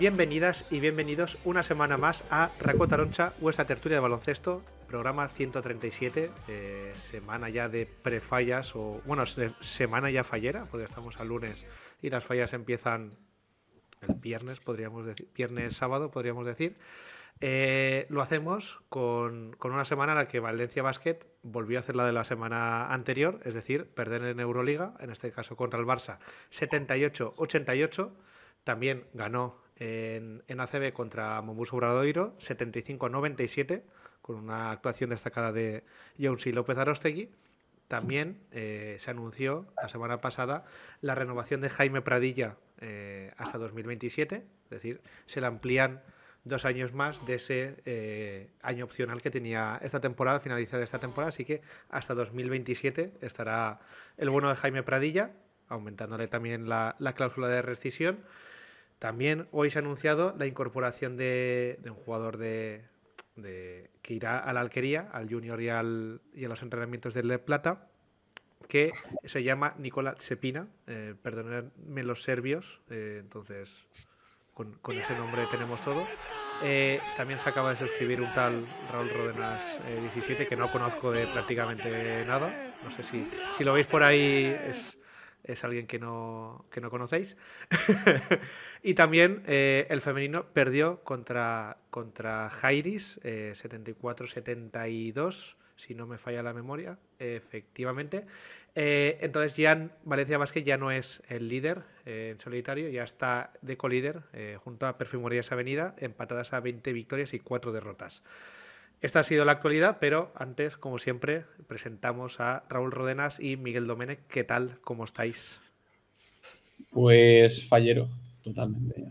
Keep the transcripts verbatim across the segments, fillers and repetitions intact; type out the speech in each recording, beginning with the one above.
Bienvenidas y bienvenidos una semana más a Raco Taronja, vuestra tertulia de baloncesto, programa ciento treinta y siete, eh, semana ya de prefallas, o bueno, se, semana ya fallera, porque estamos al lunes y las fallas empiezan el viernes, podríamos decir, viernes, sábado, podríamos decir. Eh, lo hacemos con, con una semana en la que Valencia Basket volvió a hacer la de la semana anterior, es decir, perder en Euroliga, en este caso contra el Barça, setenta y ocho a ochenta y ocho. También ganó en, en A C B contra Mombus Obradoiro, setenta y cinco a noventa y siete, con una actuación destacada de Jonesy López Arostegui. También eh, se anunció la semana pasada la renovación de Jaime Pradilla eh, hasta dos mil veintisiete, es decir, se le amplían dos años más de ese eh, año opcional que tenía esta temporada, finalizada esta temporada, así que hasta dos mil veintisiete estará el bueno de Jaime Pradilla, aumentándole también la, la cláusula de rescisión. También hoy se ha anunciado la incorporación de, de un jugador de, de, que irá a la Alquería, al Junior y, al, y a los entrenamientos del Le Plata, que se llama Nikola Cepina, eh, perdonadme los serbios, eh, entonces... Con, con ese nombre tenemos todo. Eh, también se acaba de suscribir un tal Raúl Rodenas eh, diecisiete, que no conozco de prácticamente nada. No sé si, si lo veis por ahí, es, es alguien que no, que no conocéis. Y también eh, el femenino perdió contra, contra Jairis, eh, setenta y cuatro a setenta y dos, si no me falla la memoria, efectivamente. Eh, entonces ya Valencia Basket ya no es el líder eh, en solitario, ya está de colíder eh, junto a Perfumerías Avenida, empatadas a veinte victorias y cuatro derrotas. Esta ha sido la actualidad, pero antes, como siempre, presentamos a Raúl Rodenas y Miguel Domenech. ¿Qué tal? ¿Cómo estáis? Pues fallero, totalmente.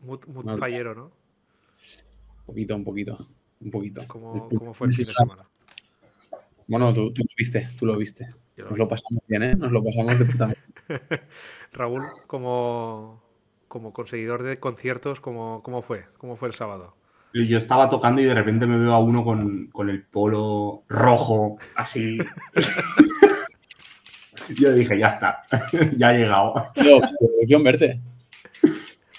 Mut, mut no, fallero, ¿no? Un poquito, un poquito, un poquito. ¿Cómo, cómo fue el fin de semana? Bueno, tú, tú lo viste, tú lo viste. Nos lo pasamos bien, ¿eh? Nos lo pasamos de puta madre. Raúl, como, como conseguidor de conciertos, ¿cómo, cómo fue? ¿Cómo fue el sábado? Yo estaba tocando y de repente me veo a uno con, con el polo rojo, así. Yo dije, ya está, ya ha llegado. Yo, yo verte.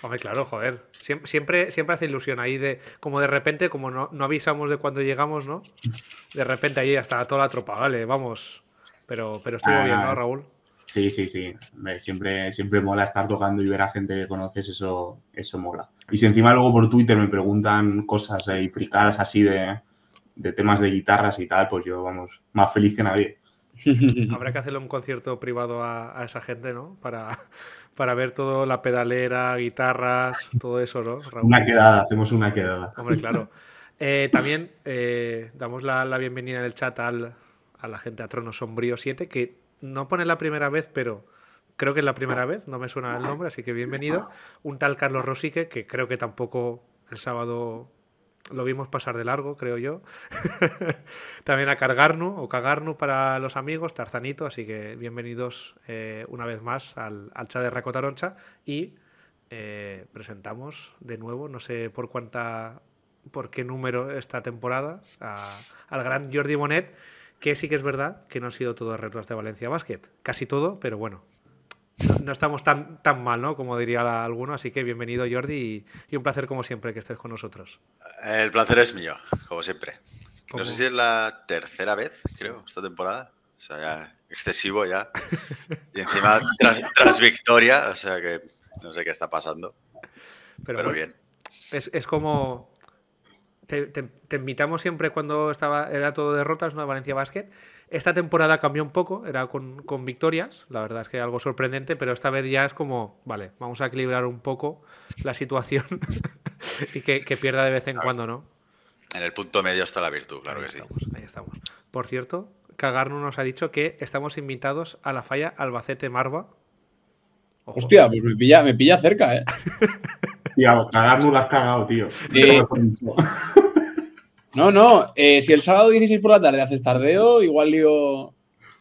Hombre, claro, joder. Siempre, siempre, siempre hace ilusión ahí de, como de repente, como no, no avisamos de cuando llegamos, ¿no? De repente ahí ya está toda la tropa, vale, vamos. Pero, pero estuvo ah, bien, ¿no, Raúl? Sí, sí, sí. Siempre, siempre mola estar tocando y ver a gente que conoces, eso, eso mola. Y si encima luego por Twitter me preguntan cosas ahí fricadas así de, de temas de guitarras y tal, pues yo, vamos, más feliz que nadie. Habrá que hacerle un concierto privado a, a esa gente, ¿no? Para... Para ver todo, la pedalera, guitarras, todo eso, ¿no, Raúl? Una quedada, hacemos una quedada. Hombre, claro. Eh, también eh, damos la, la bienvenida en el chat al, a la gente a Trono Sombrío siete, que no pone la primera vez, pero creo que es la primera vez, no me suena el nombre, así que bienvenido. Un tal Carlos Rosique, que creo que tampoco el sábado lo vimos pasar de largo, creo yo. También a Cargarnu, o Cagarnu para los amigos, Tarzanito, así que bienvenidos eh, una vez más al, al chat de Raco Taronja. Y eh, presentamos de nuevo, no sé por cuánta, por qué número esta temporada, a, al gran Jordi Bonet, que sí que es verdad que no han sido todos retros de Valencia Basket. Casi todo, pero bueno, no estamos tan, tan mal, ¿no? Como diría la, alguno, así que bienvenido, Jordi, y, y un placer como siempre que estés con nosotros. El placer es mío, como siempre. ¿Cómo? No sé si es la tercera vez, creo, esta temporada. O sea, ya excesivo ya. Y encima tras, tras victoria, o sea que no sé qué está pasando. Pero, pero bueno, bien. Es, es como... Te, te, te invitamos siempre cuando estaba era todo derrotas, ¿no? Valencia Basket. Esta temporada cambió un poco, era con, con victorias, la verdad es que algo sorprendente, pero esta vez ya es como, vale, vamos a equilibrar un poco la situación y que, que pierda de vez en claro. cuando, ¿no? En el punto medio está la virtud, claro ahí que estamos, sí. Ahí estamos. Por cierto, Cagarno nos ha dicho que estamos invitados a la falla Albacete-Marva. Ojo. Hostia, pues me pilla, me pilla cerca, ¿eh? Tío, Cagarno la has cagado, tío. Eh... No, no, eh, si el sábado dieciséis por la tarde haces tardeo, igual digo...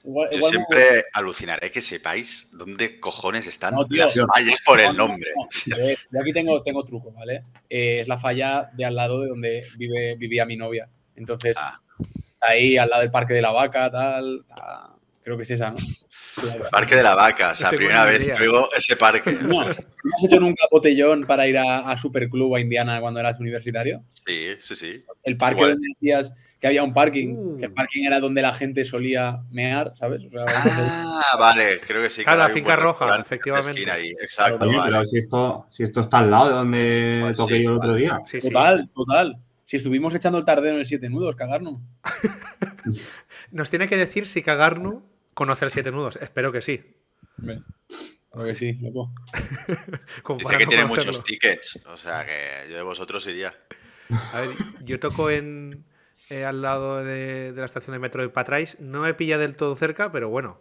Igual, igual Yo siempre no... alucinaré que sepáis dónde cojones están no, tío, las fallas por no, el nombre. No, no. Yo aquí tengo, tengo truco, ¿vale? Eh, es la falla de al lado de donde vive, vivía mi novia. Entonces, ah. ahí, al lado del Parque de la Vaca, tal, tal... Creo que es esa, ¿no? El Parque de la Vaca, o sea, este primera vez que oigo ese parque. No, ¿no has hecho nunca botellón para ir a, a Superclub a Indiana cuando eras universitario? Sí, sí, sí. El parque igual. Donde decías que había un parking, mm. que el parking era donde la gente solía mear, ¿sabes? O sea, ah, el... vale, creo que sí. Claro, la finca roja, efectivamente. Ahí. Exacto. Oye, vale. Pero si esto, si esto está al lado de donde pues toqué sí, yo el vale. otro día. Sí, total, sí. total. Si estuvimos echando el tardeo en el Siete Nudos, Cargarnu. Nos tiene que decir si Cargarnu conoce el Siete Nudos. Espero que sí. Bien. Creo que sí, loco. Dice que tiene conocerlo. Muchos tickets. O sea, que yo de vosotros iría. A ver, yo toco en... Eh, al lado de, de la estación de metro de Patrais. No me pilla del todo cerca, pero bueno,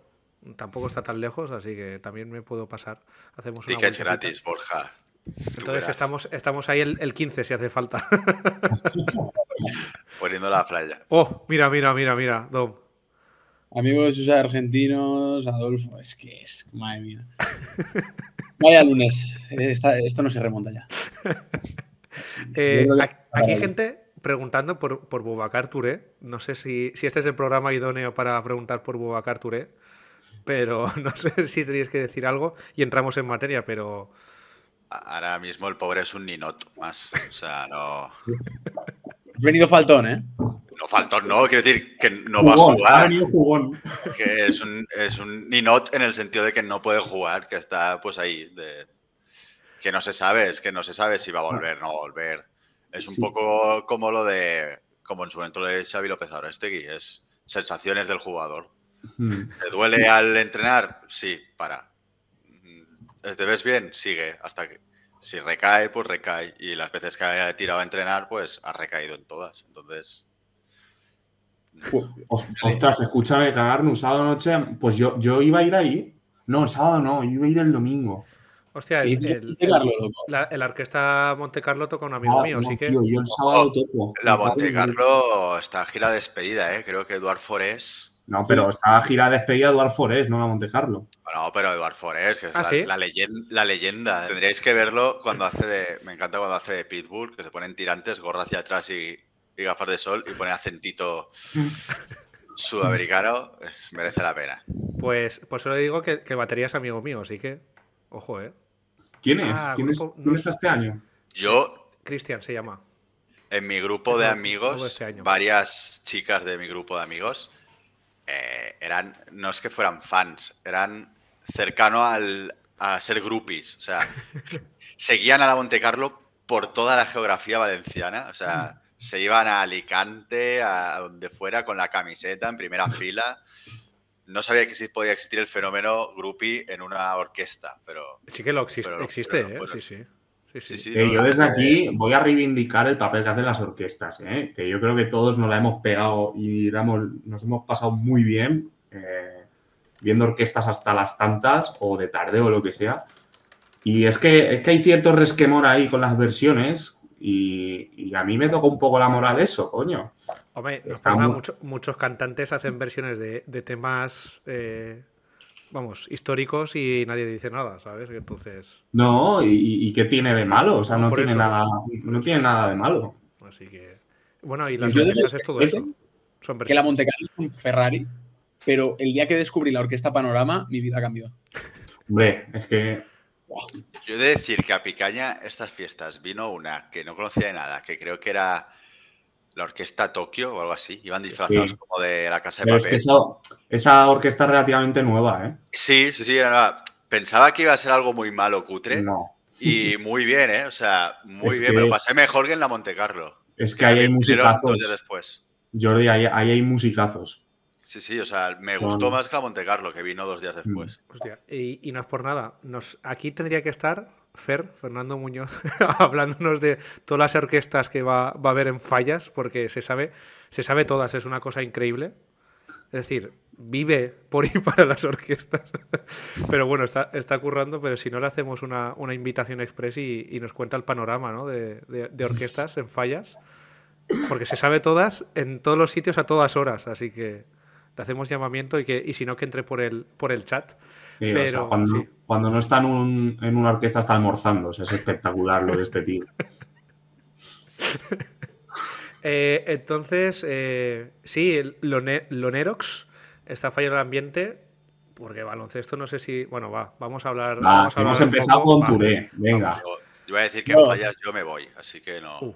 tampoco está tan lejos, así que también me puedo pasar. Hacemos una tickets gratis, Borja. Entonces estamos, estamos ahí el, el quince, si hace falta. Poniendo la playa. Oh, mira, mira, mira, mira, Dom. Amigos de sus argentinos, Adolfo, es que es, madre mía. Vaya lunes, Esta, esto no se remonta ya. eh, aquí hay gente... preguntando por, por Bobacar Turé. No sé si, si este es el programa idóneo para preguntar por Bobacar Turé, pero no sé si tenéis que decir algo y entramos en materia, pero... Ahora mismo el pobre es un ninot más. O sea, no... Has venido faltón, ¿eh? No faltón, no. Quiero decir que no jugón, va a jugar. Ha venido jugón. Que es un, es un ninot en el sentido de que no puede jugar, que está pues ahí. De... Que no se sabe, es que no se sabe si va a volver o no va a volver. Es un sí. poco como lo de, como en su momento de Xavi López Arostegui, es sensaciones del jugador. ¿Te duele al entrenar? Sí, para. ¿Te ves bien? Sigue, hasta que si recae, pues recae. Y las veces que ha tirado a entrenar, pues ha recaído en todas. Entonces... Ostras, escúchame, Cagarno, sábado noche, pues yo, yo iba a ir ahí. No, el sábado no, yo iba a ir el domingo. Hostia, el, el, el, la, el Orquesta Montecarlo toca un amigo ah, mío, no, así que... Tío, yo el sábado toco. La Montecarlo está gira despedida, ¿eh? Creo que Eduard Forés... No, pero está gira despedida Eduard Forés, no la Montecarlo. No, pero Eduard Forés, que es ¿Ah, la, sí? la, leyenda, la leyenda. Tendríais que verlo cuando hace de... Me encanta cuando hace de Pitbull, que se ponen tirantes, gorra hacia atrás y, y gafas de sol y pone acentito... sudamericano, es, merece la pena. Pues, pues solo digo que, que batería es amigo mío, así que... Ojo, ¿eh? ¿Quién es? Ah, ¿Quién, grupo... es? ¿Quién está este año? Yo... Cristian se llama. En mi grupo de amigos, este varias chicas de mi grupo de amigos, eh, eran, no es que fueran fans, eran cercano al, a ser groupies. O sea, seguían a la Montecarlo por toda la geografía valenciana. O sea, se iban a Alicante, a donde fuera, con la camiseta en primera fila... No sabía que sí podía existir el fenómeno groupie en una orquesta, pero... Sí que lo existe, pero, existe pero no ¿eh? Sí, sí. sí, sí. sí, sí eh, no, yo desde eh... aquí voy a reivindicar el papel que hacen las orquestas, ¿eh? Que yo creo que todos nos la hemos pegado y la hemos, nos hemos pasado muy bien eh, viendo orquestas hasta las tantas o de tarde o lo que sea. Y es que, es que hay cierto resquemor ahí con las versiones y, y a mí me tocó un poco la moral eso, coño. Hombre, muy... mucho, muchos cantantes hacen versiones de, de temas, eh, vamos, históricos y nadie dice nada, ¿sabes? Entonces... No, ¿y, y qué tiene de malo? O sea, no tiene, nada, no tiene nada de malo. Así que... Bueno, y las orquestas es todo eso. Son que la Montecarlo es un Ferrari, pero el día que descubrí la Orquesta Panorama, mi vida cambió. Hombre, es que... Yo he de decir que a Picaña estas fiestas vino una que no conocía de nada, que creo que era... La Orquesta Tokio o algo así. Iban disfrazados sí. como de la Casa de Pero Papel. Es que esa, esa orquesta es relativamente nueva, ¿eh? Sí, sí, sí, era nueva. Pensaba que iba a ser algo muy malo, cutre. No. Y muy bien, ¿eh? O sea, muy es bien. Que... Pero pasé mejor que en la Montecarlo. Es que ahí hay musicazos. Después. Jordi, ahí, ahí hay musicazos. Sí, sí, o sea, me gustó no. más que la Montecarlo, que vino dos días después. Hostia, y, y no es por nada. Nos, aquí tendría que estar... Fer, Fernando Muñoz, hablándonos de todas las orquestas que va, va a haber en Fallas, porque se sabe, se sabe todas, es una cosa increíble. Es decir, vive por y para las orquestas. Pero bueno, está, está currando, pero si no le hacemos una, una invitación express y, y nos cuenta el panorama, ¿no? de, de, de orquestas en Fallas, porque se sabe todas en todos los sitios a todas horas, así que le hacemos llamamiento y, que, y si no que entre por el, por el chat. Sí, pero, o sea, cuando, sí. cuando no está en, un, en una orquesta está almorzando, o sea, es espectacular lo de este tío. eh, entonces, eh, sí, Lonerox está fallando el ambiente, porque baloncesto no sé si... Bueno, va, vamos a hablar... Va, vamos a hemos hablar empezado con Turé, venga. Vamos. Yo iba a decir que no. Vayas, yo me voy, así que no... Uh.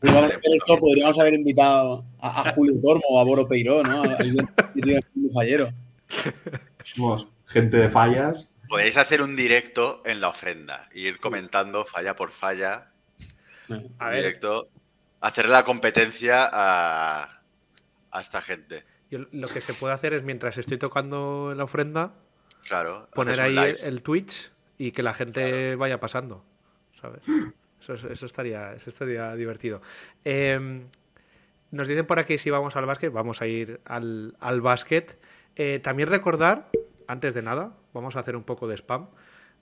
Vale, esto, podríamos haber invitado a, a Julio Tormo o a Boro Peiró, ¿no? Fallero. Somos gente de fallas. Podéis hacer un directo en la ofrenda, ir comentando falla por falla. A ver. Directo, hacer la competencia a, a esta gente. Yo, lo que se puede hacer es, mientras estoy tocando la ofrenda, claro, poner ahí el, el Twitch y que la gente claro. vaya pasando, ¿sabes? Eso, eso, estaría, eso estaría divertido. Eh, nos dicen por aquí si vamos al básquet. Vamos a ir al, al básquet. Eh, también recordar, antes de nada, vamos a hacer un poco de spam.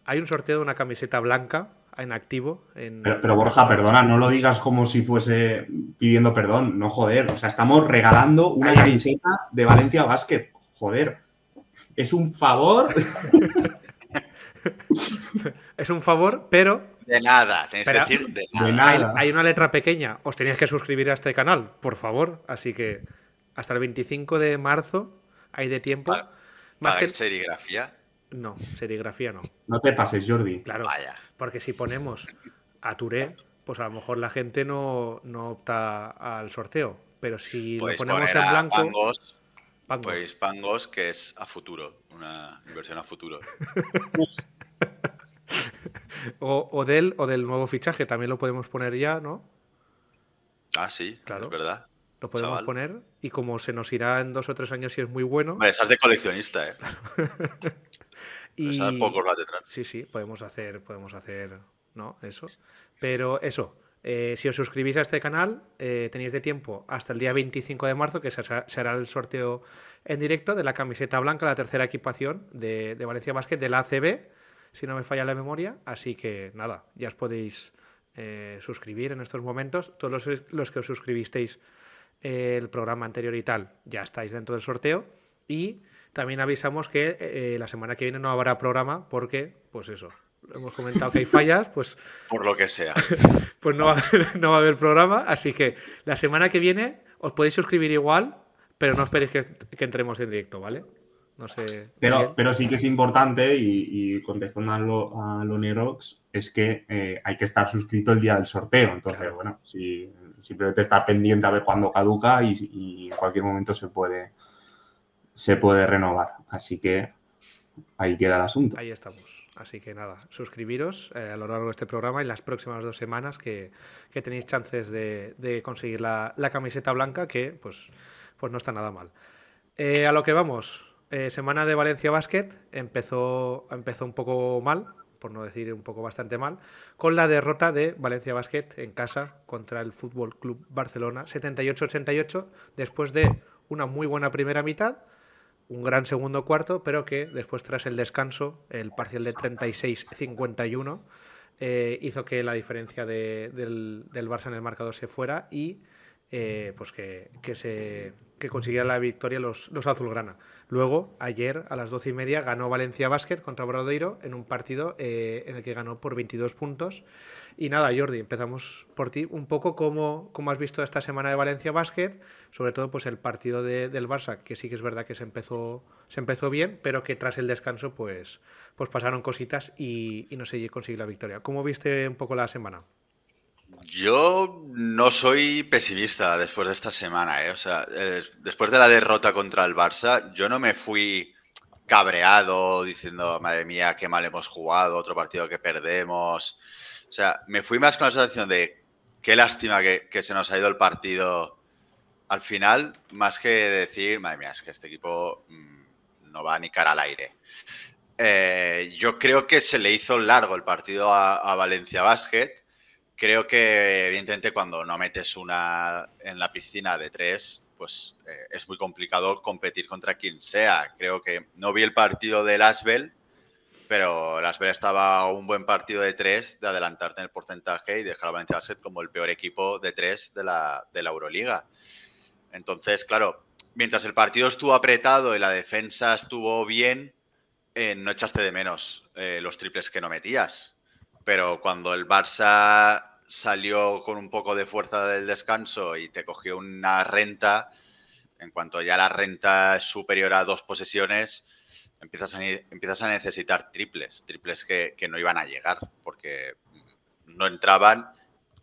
Hay un sorteo de una camiseta blanca en activo. En... Pero, pero Borja, perdona, no lo digas como si fuese pidiendo perdón. No, joder. O sea, estamos regalando una camiseta de Valencia Basket. Joder. Es un favor. Es un favor, pero... De nada, tenéis Pero, que decir de nada. De nada. Hay, hay una letra pequeña, os tenéis que suscribir a este canal, por favor. Así que hasta el veinticinco de marzo hay de tiempo. ¿Para, más para que serigrafía? No, serigrafía no. No te pases, Jordi. Claro, vaya. Porque si ponemos a Turé, pues a lo mejor la gente no, no opta al sorteo. Pero si podéis lo ponemos en blanco... Pangos, Pangos. Pues Pangos, que es a futuro, una inversión a futuro. O, o, del, o del nuevo fichaje, también lo podemos poner ya, ¿no? Ah, sí, claro, es verdad. Lo podemos Chaval. poner y como se nos irá en dos o tres años si es muy bueno... Vale, esas de coleccionista, ¿eh? Claro. y... Esas pocos las detrás. Sí, sí, podemos hacer, podemos hacer, ¿no? Eso. Pero eso, eh, si os suscribís a este canal, eh, tenéis de tiempo hasta el día veinticinco de marzo, que será el sorteo en directo de la camiseta blanca, la tercera equipación de, de Valencia Basket, de la A C B. Si no me falla la memoria, así que nada, ya os podéis eh, suscribir en estos momentos. Todos los, los que os suscribisteis eh, el programa anterior y tal, ya estáis dentro del sorteo. Y también avisamos que eh, la semana que viene no habrá programa porque, pues eso, hemos comentado que hay fallas, pues... Por lo que sea. Pues no va, a haber, no va a haber programa, así que la semana que viene os podéis suscribir igual, pero no esperéis que, que entremos en directo, ¿vale? No sé. Pero, pero sí que es importante, y, y contestando a, lo, a Lonerox, es que eh, hay que estar suscrito el día del sorteo. Entonces, claro. bueno, si, simplemente estar pendiente a ver cuándo caduca y, y en cualquier momento se puede, se puede renovar. Así que ahí queda el asunto. Ahí estamos. Así que nada, suscribiros eh, a lo largo de este programa y las próximas dos semanas que, que tenéis chances de, de conseguir la, la camiseta blanca, que pues, pues no está nada mal. Eh, a lo que vamos... Eh, semana de Valencia Basket empezó, empezó un poco mal, por no decir un poco bastante mal, con la derrota de Valencia Basket en casa contra el F C Barcelona, setenta y ocho a ochenta y ocho, después de una muy buena primera mitad, un gran segundo cuarto, pero que después tras el descanso, el parcial de treinta y seis a cincuenta y uno, eh, hizo que la diferencia de, del, del Barça en el marcador se fuera y eh, pues que, que se... que consiguieran la victoria los, los azulgrana. Luego, ayer, a las doce y media, ganó Valencia Basket contra Obradoiro en un partido eh, en el que ganó por veintidós puntos. Y nada, Jordi, empezamos por ti. Un poco cómo, cómo has visto esta semana de Valencia Basket, sobre todo pues el partido de, del Barça, que sí que es verdad que se empezó, se empezó bien, pero que tras el descanso pues, pues pasaron cositas y, y no se consiguió la victoria. ¿Cómo viste un poco la semana? Yo no soy pesimista después de esta semana, ¿eh? O sea, eh, después de la derrota contra el Barça, yo no me fui cabreado diciendo, madre mía, qué mal hemos jugado, otro partido que perdemos. O sea, me fui más con la sensación de qué lástima que, que se nos ha ido el partido al final, más que decir, madre mía, es que este equipo mmm, no va ni cara al aire. Eh, yo creo que se le hizo largo el partido a, a Valencia Basket. Creo que, evidentemente, cuando no metes una en la piscina de tres, pues eh, es muy complicado competir contra quien sea. Creo que no vi el partido del ASVEL, pero el ASVEL estaba a un buen partido de tres de adelantarte en el porcentaje y dejar a Valencia Basket como el peor equipo de tres de la, de la Euroliga. Entonces, claro, mientras el partido estuvo apretado y la defensa estuvo bien, eh, no echaste de menos eh, los triples que no metías. Pero cuando el Barça salió con un poco de fuerza del descanso y te cogió una renta, en cuanto ya la renta es superior a dos posesiones, empiezas a, empiezas a necesitar triples, triples que, que no iban a llegar porque no entraban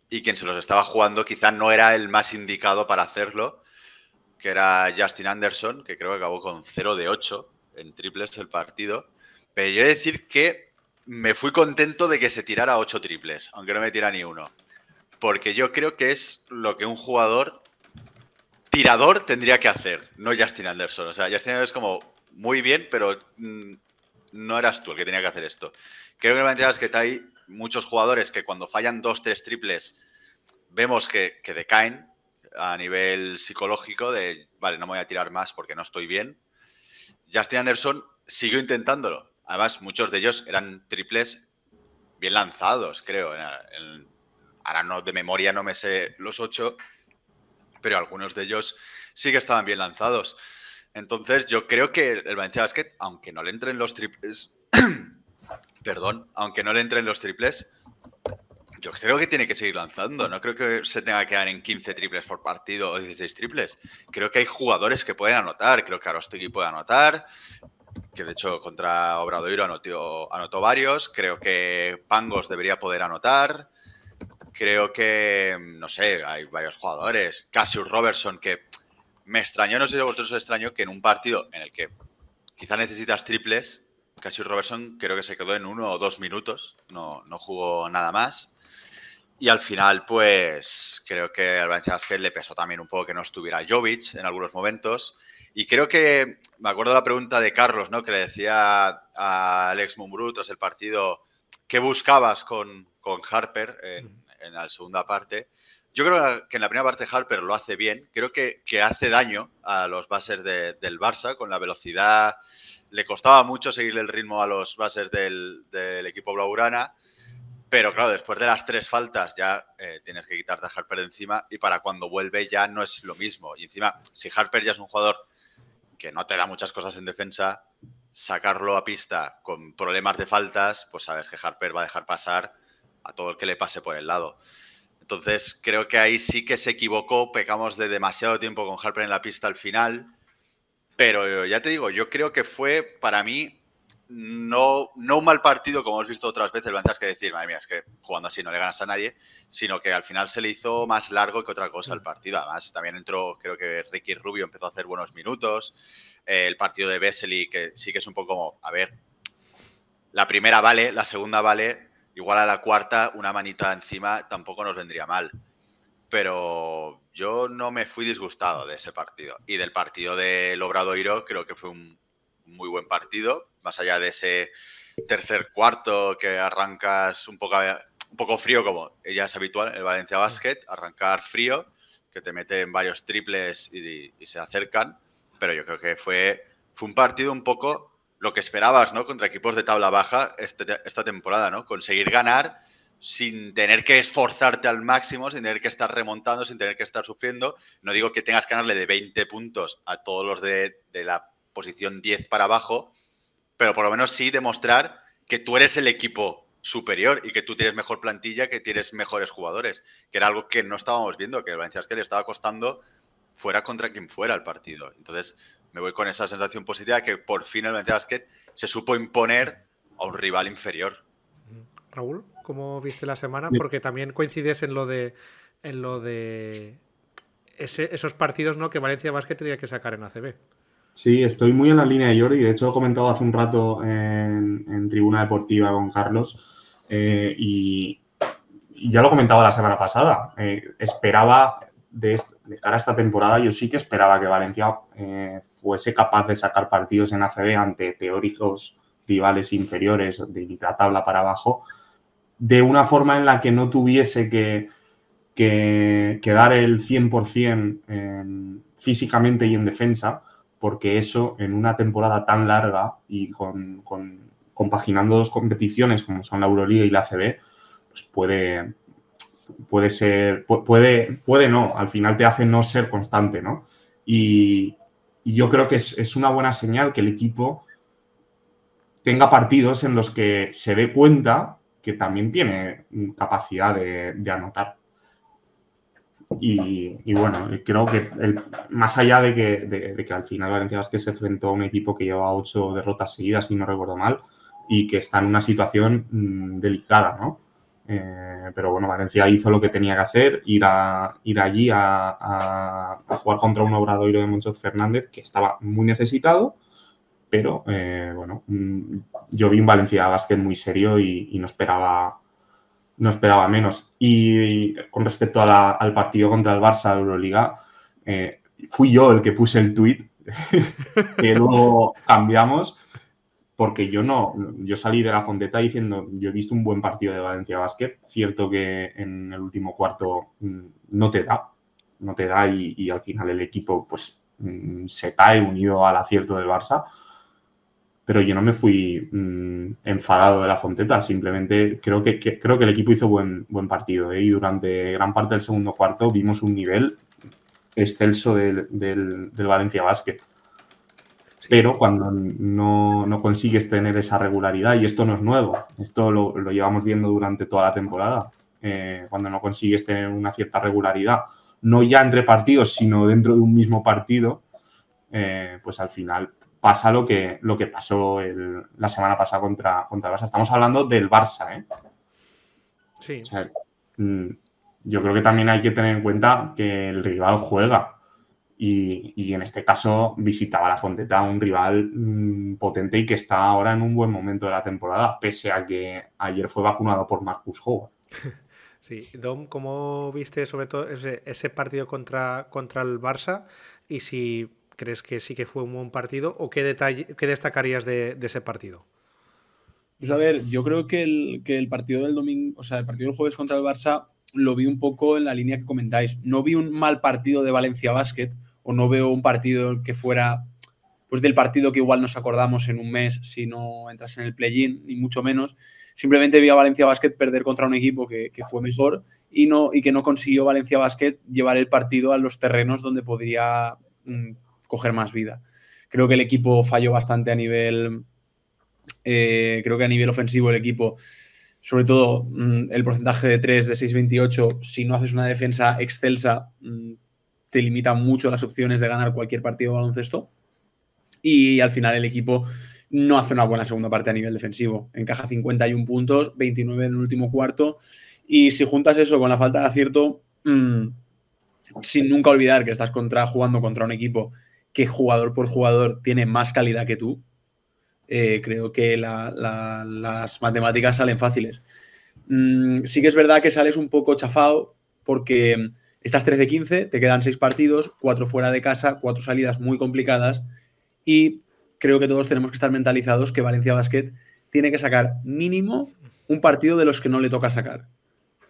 y quien se los estaba jugando quizá no era el más indicado para hacerlo, que era Justin Anderson, que creo que acabó con cero de ocho en triples el partido. Pero yo he de decir que me fui contento de que se tirara ocho triples, aunque no me tira ni uno. Porque yo creo que es lo que un jugador tirador tendría que hacer, no Justin Anderson. O sea, Justin Anderson es como, muy bien, pero mmm, no eras tú el que tenía que hacer esto. Creo que me enteras que hay muchos jugadores que cuando fallan dos, tres triples, vemos que, que decaen a nivel psicológico de, vale, no me voy a tirar más porque no estoy bien. Justin Anderson siguió intentándolo. Además, muchos de ellos eran triples bien lanzados, creo. En, en, ahora no, de memoria no me sé los ocho, pero algunos de ellos sí que estaban bien lanzados. Entonces, yo creo que el Valencia Basket, aunque no le entren los triples, perdón, aunque no le entren los triples, yo creo que tiene que seguir lanzando. No creo que se tenga que quedar en quince triples por partido o dieciséis triples. Creo que hay jugadores que pueden anotar. Creo que Arostegui puede anotar, que de hecho contra Obradoiro anotó, anotó varios. Creo que Pangos debería poder anotar. Creo que, no sé, hay varios jugadores. Cassius Robertson, que me extrañó, no sé si a vosotros os extrañó, que en un partido en el que quizá necesitas triples, Cassius Robertson creo que se quedó en uno o dos minutos, no, no jugó nada más. Y al final, pues, creo que al Valencia Basket le pesó también un poco que no estuviera Jovic en algunos momentos. Y creo que, me acuerdo la pregunta de Carlos, ¿no? Que le decía a Alex Mumbrú tras el partido, ¿qué buscabas con, con Harper en, en la segunda parte? Yo creo que en la primera parte Harper lo hace bien. Creo que, que hace daño a los bases de, del Barça con la velocidad. Le costaba mucho seguir el ritmo a los bases del, del equipo blaugrana. Pero claro, después de las tres faltas ya eh, tienes que quitarte a Harper de encima y para cuando vuelve ya no es lo mismo. Y encima, si Harper ya es un jugador que no te da muchas cosas en defensa, sacarlo a pista con problemas de faltas, pues sabes que Harper va a dejar pasar a todo el que le pase por el lado. Entonces, creo que ahí sí que se equivocó, pecamos de demasiado tiempo con Harper en la pista al final, pero ya te digo, yo creo que fue, para mí, no, no un mal partido, como hemos visto otras veces, lo antes que decir, madre mía, es que jugando así no le ganas a nadie, sino que al final se le hizo más largo que otra cosa el partido. Además, también entró, creo que Ricky Rubio empezó a hacer buenos minutos, eh, el partido de Vesely, que sí que es un poco como, a ver, la primera vale, la segunda vale. Igual a la cuarta, una manita encima tampoco nos vendría mal. Pero yo no me fui disgustado de ese partido. Y del partido del Obradoiro creo que fue un muy buen partido. Más allá de ese tercer cuarto que arrancas un poco, un poco frío, como ya es habitual en el Valencia Basket. Arrancar frío, que te meten varios triples y, y se acercan. Pero yo creo que fue, fue un partido un poco lo que esperabas, ¿no? Contra equipos de tabla baja este, esta temporada, ¿no? Conseguir ganar sin tener que esforzarte al máximo, sin tener que estar remontando, sin tener que estar sufriendo. No digo que tengas que ganarle de veinte puntos a todos los de, de la posición diez para abajo, pero por lo menos sí demostrar que tú eres el equipo superior y que tú tienes mejor plantilla, que tienes mejores jugadores, que era algo que no estábamos viendo, que el Valencia Basket le estaba costando fuera contra quien fuera el partido. Entonces, me voy con esa sensación positiva de que por fin el Valencia Basket se supo imponer a un rival inferior. Raúl, ¿cómo viste la semana? Porque también coincides en lo de, en lo de ese, esos partidos, ¿no?, que Valencia Basket tenía que sacar en A C B. Sí, estoy muy en la línea de Jordi. De hecho, he comentado hace un rato en, en Tribuna Deportiva con Carlos eh, y, y ya lo comentaba la semana pasada. Eh, esperaba... De, este, de cara a esta temporada, yo sí que esperaba que Valencia eh, fuese capaz de sacar partidos en A C B ante teóricos rivales inferiores de la tabla para abajo, de una forma en la que no tuviese que, que, que dar el cien por cien en, físicamente y en defensa, porque eso en una temporada tan larga y con, con, compaginando dos competiciones como son la Euroliga y la A C B, pues puede... Puede ser, puede, puede no, al final te hace no ser constante, ¿no? Y, y yo creo que es, es una buena señal que el equipo tenga partidos en los que se dé cuenta que también tiene capacidad de, de anotar. Y, y bueno, creo que el, más allá de que, de, de que al final Valencia Basket se enfrentó a un equipo que lleva ocho derrotas seguidas, si no recuerdo mal, y que está en una situación mmm, delicada, ¿no? Eh, pero bueno, Valencia hizo lo que tenía que hacer, ir, a, ir allí a, a, a jugar contra un Obradoiro de Monchot Fernández que estaba muy necesitado, pero eh, bueno, yo vi un Valencia Basket muy serio y, y no esperaba... No esperaba menos. Y con respecto a la, al partido contra el Barça de Euroliga, eh, fui yo el que puse el tuit que luego cambiamos, porque yo no, yo salí de la Fonteta diciendo, yo he visto un buen partido de Valencia Basket, cierto que en el último cuarto no te da, no te da y, y al final el equipo pues se cae unido al acierto del Barça. Pero yo no me fui mmm, enfadado de la Fonteta, simplemente creo que, que, creo que el equipo hizo buen, buen partido, ¿eh? Y durante gran parte del segundo cuarto vimos un nivel excelso del, del, del Valencia Basket. Sí. Pero cuando no, no consigues tener esa regularidad, y esto no es nuevo, esto lo, lo llevamos viendo durante toda la temporada, eh, cuando no consigues tener una cierta regularidad, no ya entre partidos, sino dentro de un mismo partido, eh, pues al final... pasa lo que, lo que pasó el, la semana pasada contra, contra el Barça. Estamos hablando del Barça, ¿eh? Sí. O sea, yo creo que también hay que tener en cuenta que el rival juega. Y, y en este caso visitaba la Fonteta, un rival mmm, potente y que está ahora en un buen momento de la temporada, pese a que ayer fue vacunado por Marcus Howard. Sí. Dom, ¿cómo viste sobre todo ese, ese partido contra, contra el Barça? Y si... ¿crees que sí que fue un buen partido o qué, detalle, qué destacarías de, de ese partido? Pues a ver, yo creo que el, que el partido del domingo, o sea, el partido del jueves contra el Barça lo vi un poco en la línea que comentáis. No vi un mal partido de Valencia Basket o no veo un partido que fuera pues del partido que igual nos acordamos en un mes si no entras en el play-in, ni mucho menos. Simplemente vi a Valencia Basket perder contra un equipo que, que fue mejor y, no, y que no consiguió Valencia Basket llevar el partido a los terrenos donde podría... Mmm, coger más vida. Creo que el equipo falló bastante a nivel eh, creo que a nivel ofensivo el equipo, sobre todo mm, el porcentaje de tres de seis veintiocho, si no haces una defensa excelsa mm, te limita mucho las opciones de ganar cualquier partido de baloncesto y al final el equipo no hace una buena segunda parte a nivel defensivo. Encaja cincuenta y uno puntos, veintinueve en el último cuarto y si juntas eso con la falta de acierto mm, sin nunca olvidar que estás contra, jugando contra un equipo que jugador por jugador tiene más calidad que tú, eh, creo que la, la, las matemáticas salen fáciles. Mm, sí que es verdad que sales un poco chafado porque estás trece quince, te quedan seis partidos, cuatro fuera de casa, cuatro salidas muy complicadas y creo que todos tenemos que estar mentalizados que Valencia Basket tiene que sacar mínimo un partido de los que no le toca sacar.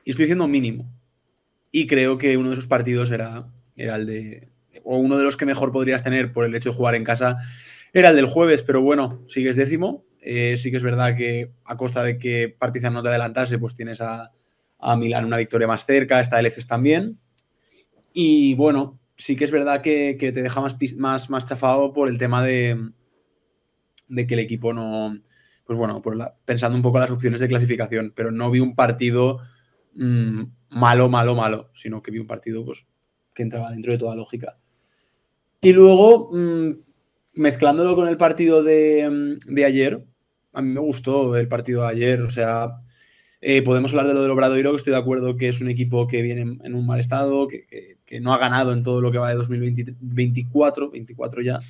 Y estoy diciendo mínimo. Y creo que uno de esos partidos era, era el de... o uno de los que mejor podrías tener por el hecho de jugar en casa era el del jueves, pero bueno, sigues décimo. Eh, sí que es verdad que a costa de que Partizan no te adelantase, pues tienes a, a Milán una victoria más cerca, está el Efes también. Y bueno, sí que es verdad que, que te deja más, más, más chafado por el tema de, de que el equipo no... Pues bueno, por la, pensando un poco en las opciones de clasificación, pero no vi un partido mmm, malo, malo, malo, sino que vi un partido pues, que entraba dentro de toda lógica. Y luego, mezclándolo con el partido de, de ayer, a mí me gustó el partido de ayer, o sea, eh, podemos hablar de lo del Obradoiro, que estoy de acuerdo que es un equipo que viene en un mal estado, que, que, que no ha ganado en todo lo que va de dos mil veinticuatro, veinticuatro ya,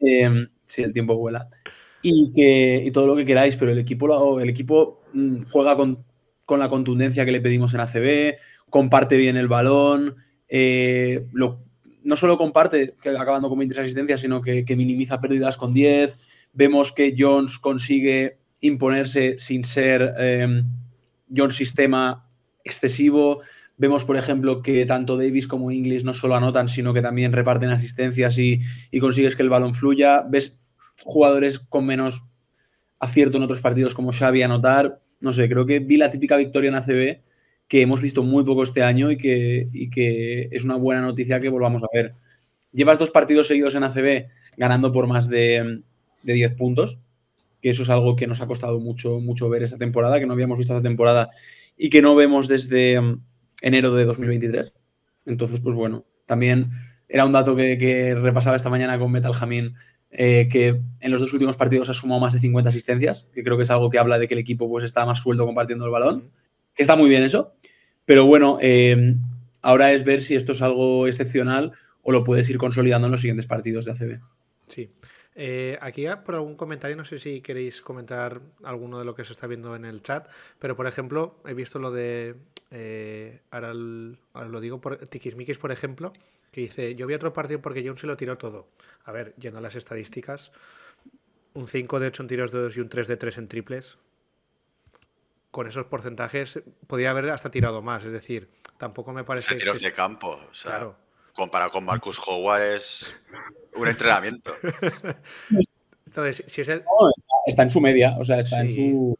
eh, si el tiempo vuela, y, que, y todo lo que queráis, pero el equipo, lo, el equipo juega con, con la contundencia que le pedimos en A C B, comparte bien el balón, eh, lo no solo comparte, que acabando con veintitrés asistencias, sino que, que minimiza pérdidas con diez. Vemos que Jones consigue imponerse sin ser eh, Jones sistema excesivo. Vemos, por ejemplo, que tanto Davis como Inglis no solo anotan, sino que también reparten asistencias y, y consigues que el balón fluya. Ves jugadores con menos acierto en otros partidos como Xavi anotar. No sé, creo que vi la típica victoria en A C B, que hemos visto muy poco este año y que, y que es una buena noticia que volvamos a ver. Llevas dos partidos seguidos en A C B ganando por más de, de diez puntos, que eso es algo que nos ha costado mucho, mucho ver esta temporada, que no habíamos visto esta temporada y que no vemos desde enero de dos mil veintitrés. Entonces, pues bueno, también era un dato que, que repasaba esta mañana con Metal Jamín, eh, que en los dos últimos partidos ha sumado más de cincuenta asistencias, que creo que es algo que habla de que el equipo pues está más suelto compartiendo el balón, que está muy bien eso, pero bueno, eh, ahora es ver si esto es algo excepcional o lo puedes ir consolidando en los siguientes partidos de A C B. Sí. Eh, aquí por algún comentario, no sé si queréis comentar alguno de lo que se está viendo en el chat, pero por ejemplo, he visto lo de, eh, ahora, el, ahora lo digo, por Tiquismiquis, por ejemplo, que dice, yo vi otro partido porque Jones se lo tiró todo. A ver, yendo a las estadísticas, un cinco de ocho en tiros de dos y un tres de tres en triples, con esos porcentajes podría haber hasta tirado más, es decir, tampoco me parece... tiros de campo, o sea... Claro. Comparado con Marcus Howard es un entrenamiento. Entonces, si es el... no, está, está en su media, o sea, está sí. en, su,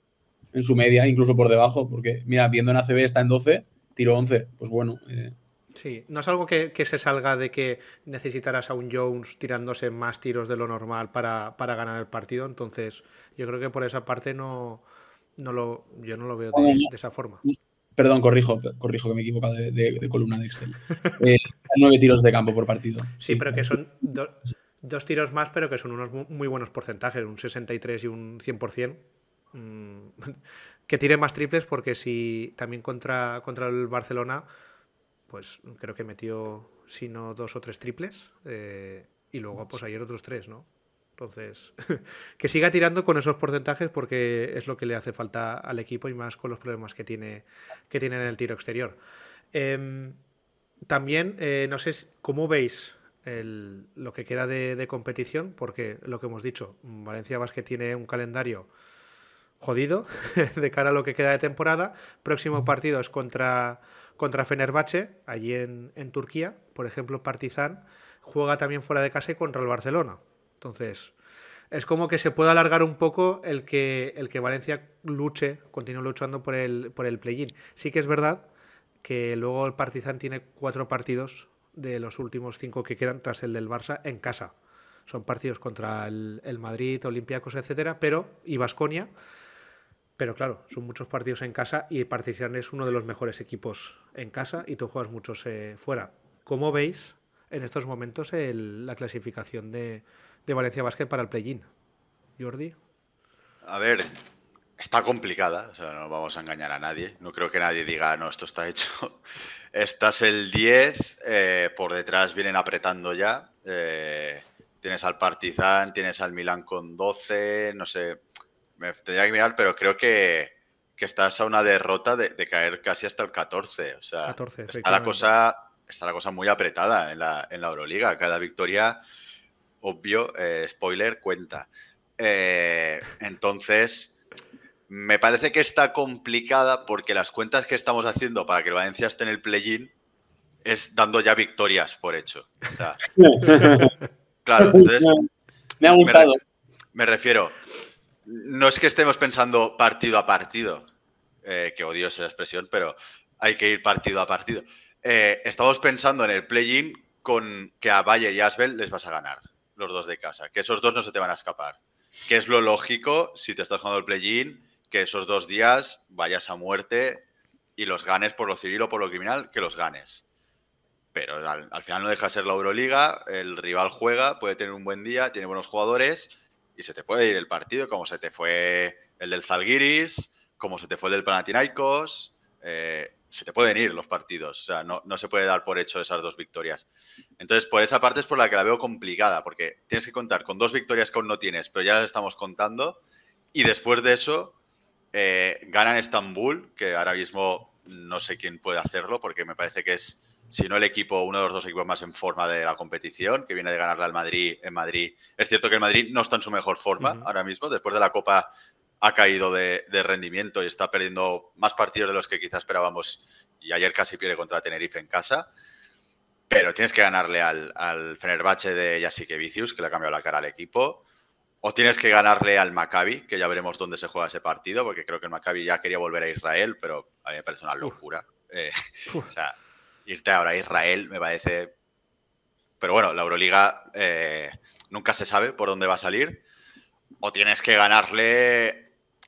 en su media, incluso por debajo, porque, mira, viendo en A C B está en doce, tiro once, pues bueno. Eh... Sí, no es algo que, que se salga de que necesitarás a un Jones tirándose más tiros de lo normal para, para ganar el partido, entonces yo creo que por esa parte no, no lo, yo no lo veo de, bueno, de esa forma. Perdón, corrijo, corrijo que me he equivocado de, de, de columna de Excel. Eh, nueve tiros de campo por partido. Sí, sí. Pero que son do, dos tiros más, pero que son unos muy buenos porcentajes, un sesenta y tres y un cien por cien. Mm, que tire más triples, porque si también contra, contra el Barcelona, pues creo que metió, si no, dos o tres triples, eh, y luego pues ayer otros tres, ¿no? Entonces, que siga tirando con esos porcentajes porque es lo que le hace falta al equipo y más con los problemas que tiene, que tiene en el tiro exterior. Eh, también, eh, no sé cómo veis el, lo que queda de, de competición, porque lo que hemos dicho, Valencia Basket tiene un calendario jodido de cara a lo que queda de temporada. Próximo partido es contra, contra Fenerbahce, allí en, en Turquía. Por ejemplo, Partizan juega también fuera de casa y contra el Barcelona. Entonces, es como que se puede alargar un poco el que, el que Valencia luche, continúe luchando por el, por el play-in. Sí que es verdad que luego el Partizan tiene cuatro partidos de los últimos cinco que quedan tras el del Barça en casa. Son partidos contra el, el Madrid, Olympiacos, etcétera, pero y Baskonia. Pero claro, son muchos partidos en casa y Partizan es uno de los mejores equipos en casa y tú juegas muchos eh, fuera. ¿Cómo veis en estos momentos el, la clasificación de... de Valencia Basket para el play-in? Jordi. A ver, está complicada, o sea, no vamos a engañar a nadie. No creo que nadie diga, no, esto está hecho. Estás el diez, eh, por detrás vienen apretando ya. Eh, tienes al Partizan, tienes al Milán con doce, no sé. Me tendría que mirar, pero creo que, que estás a una derrota de, de caer casi hasta el catorce. O sea, catorce, está, la cosa, está la cosa muy apretada en la, en la Euroliga. Cada victoria... obvio, eh, spoiler, cuenta. Eh, entonces, me parece que está complicada porque las cuentas que estamos haciendo para que el Valencia esté en el play-in es dando ya victorias por hecho. O sea, claro, entonces... Me ha gustado. Me refiero, no es que estemos pensando partido a partido, eh, que odio esa expresión, pero hay que ir partido a partido. Eh, estamos pensando en el play-in con que a Bayer y ASVEL les vas a ganar. Los dos de casa, que esos dos no se te van a escapar, que es lo lógico si te estás jugando el play-in, que esos dos días vayas a muerte y los ganes por lo civil o por lo criminal, que los ganes, pero al, al final no deja de ser la Euroliga, el rival juega, puede tener un buen día, tiene buenos jugadores y se te puede ir el partido como se te fue el del Zalgiris, como se te fue el del Panathinaikos, eh, se te pueden ir los partidos, o sea, no, no se puede dar por hecho esas dos victorias. Entonces, por esa parte es por la que la veo complicada, porque tienes que contar con dos victorias que aún no tienes, pero ya las estamos contando, y después de eso, eh, ganan Estambul, que ahora mismo no sé quién puede hacerlo, porque me parece que es, si no el equipo, uno de los dos equipos más en forma de la competición, que viene de ganarla al Madrid, en Madrid. Es cierto que el Madrid no está en su mejor forma uh-huh. ahora mismo, después de la Copa... ha caído de, de rendimiento y está perdiendo más partidos de los que quizás esperábamos y ayer casi pierde contra Tenerife en casa, pero tienes que ganarle al, al Fenerbahce de Jasikevičius, que le ha cambiado la cara al equipo, o tienes que ganarle al Maccabi, que ya veremos dónde se juega ese partido, porque creo que el Maccabi ya quería volver a Israel, pero a mí me parece una locura. Eh, o sea, irte ahora a Israel me parece... Pero bueno, la Euroliga eh, nunca se sabe por dónde va a salir, o tienes que ganarle...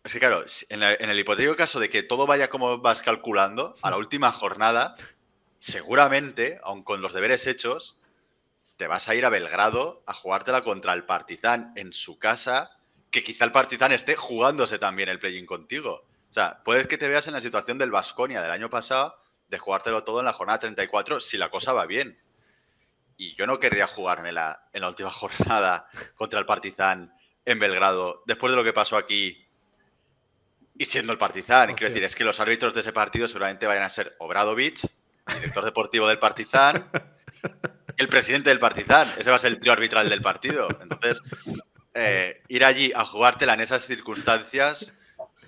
Es que claro, en el hipotético caso de que todo vaya como vas calculando, a la última jornada seguramente, aun con los deberes hechos, te vas a ir a Belgrado a jugártela contra el Partizan en su casa, que quizá el Partizan esté jugándose también el play-in contigo. O sea, puedes que te veas en la situación del Baskonia del año pasado, de jugártelo todo en la jornada treinta y cuatro, si la cosa va bien. Y yo no querría jugármela en la última jornada contra el Partizan en Belgrado, después de lo que pasó aquí y siendo el Partizan. Quiero decir, es que los árbitros de ese partido seguramente vayan a ser Obradovic, el director deportivo del Partizan, el presidente del Partizan. Ese va a ser el trío arbitral del partido. Entonces, eh, ir allí a jugártela en esas circunstancias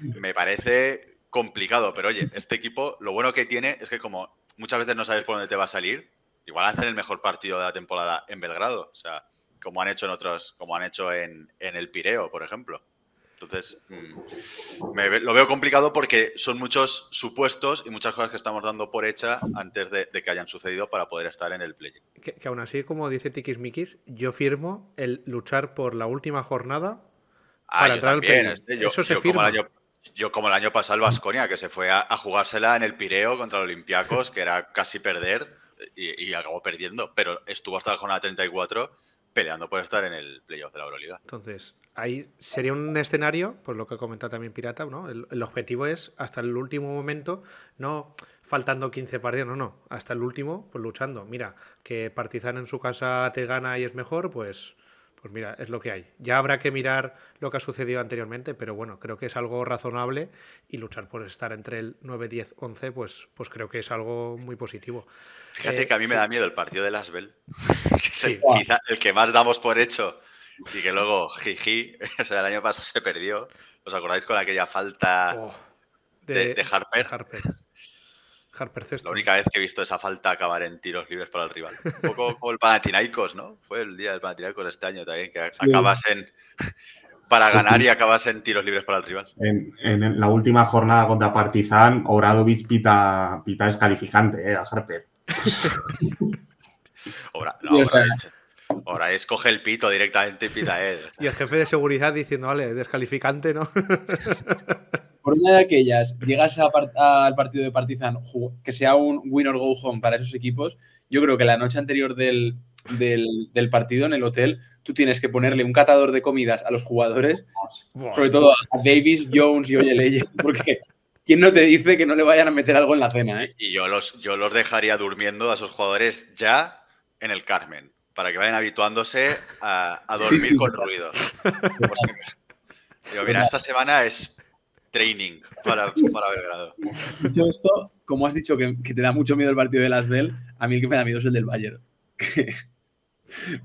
me parece complicado. Pero oye, este equipo, lo bueno que tiene es que como muchas veces no sabes por dónde te va a salir, igual hacen el mejor partido de la temporada en Belgrado, o sea, como han hecho en otros, como han hecho en, en el Pireo, por ejemplo. Entonces, mmm, me, lo veo complicado porque son muchos supuestos y muchas cosas que estamos dando por hecha antes de, de que hayan sucedido para poder estar en el play-in. Que, que aún así, como dice Tiquismiquis, yo firmo el luchar por la última jornada ah, para entrar al play-in. Este, Eso yo, se yo firma. Como el año, yo como el año pasado el Baskonia, que se fue a, a jugársela en el Pireo contra los Olympiacos, que era casi perder. Y, y acabó perdiendo, pero estuvo hasta la jornada treinta y cuatro peleando por estar en el playoff de la Euroliga. Entonces, ahí sería un escenario, pues lo que comentaba también Pirata, ¿no? El, el objetivo es hasta el último momento, no faltando quince partidos, no, no, hasta el último, pues luchando. Mira, que Partizan en su casa te gana y es mejor, pues, pues mira, es lo que hay. Ya habrá que mirar lo que ha sucedido anteriormente, pero bueno, creo que es algo razonable y luchar por estar entre el nueve, diez, once, pues, pues creo que es algo muy positivo. Fíjate eh, que a mí sí me da miedo el partido del ASVEL, que es sí. el, quizá el que más damos por hecho y que luego, jiji, o sea, el año pasado se perdió. ¿Os acordáis con aquella falta oh, de, de, de Harper? De Harper. Harper Cesto. La única vez que he visto esa falta acabar en tiros libres para el rival. Un poco como el Panathinaikos, ¿no? Fue el día del Panathinaikos este año también, que sí. acabas en para ganar sí. y acabas en tiros libres para el rival. En, en la última jornada contra Partizan, Obradovic pita, pita descalificante, ¿eh? A Harper. Obra, no, Obradovic. Obradovic coge el pito directamente y pita él. Y el jefe de seguridad diciendo, vale, descalificante, ¿no? Por una de aquellas, llegas a part al partido de Partizan, que sea un win or go home para esos equipos, yo creo que la noche anterior del, del, del partido en el hotel, tú tienes que ponerle un catador de comidas a los jugadores, sobre todo a Davis, Jones y Oyeleye, porque ¿quién no te dice que no le vayan a meter algo en la cena? ¿Eh? Y yo los, yo los dejaría durmiendo a esos jugadores ya en el Carmen, para que vayan habituándose a, a dormir sí, sí. con ruido. Digo, mira, esta semana es training para, para Belgrado. Dicho esto, como has dicho que, que te da mucho miedo el partido del ASVEL, a mí el que me da miedo es el del Bayern.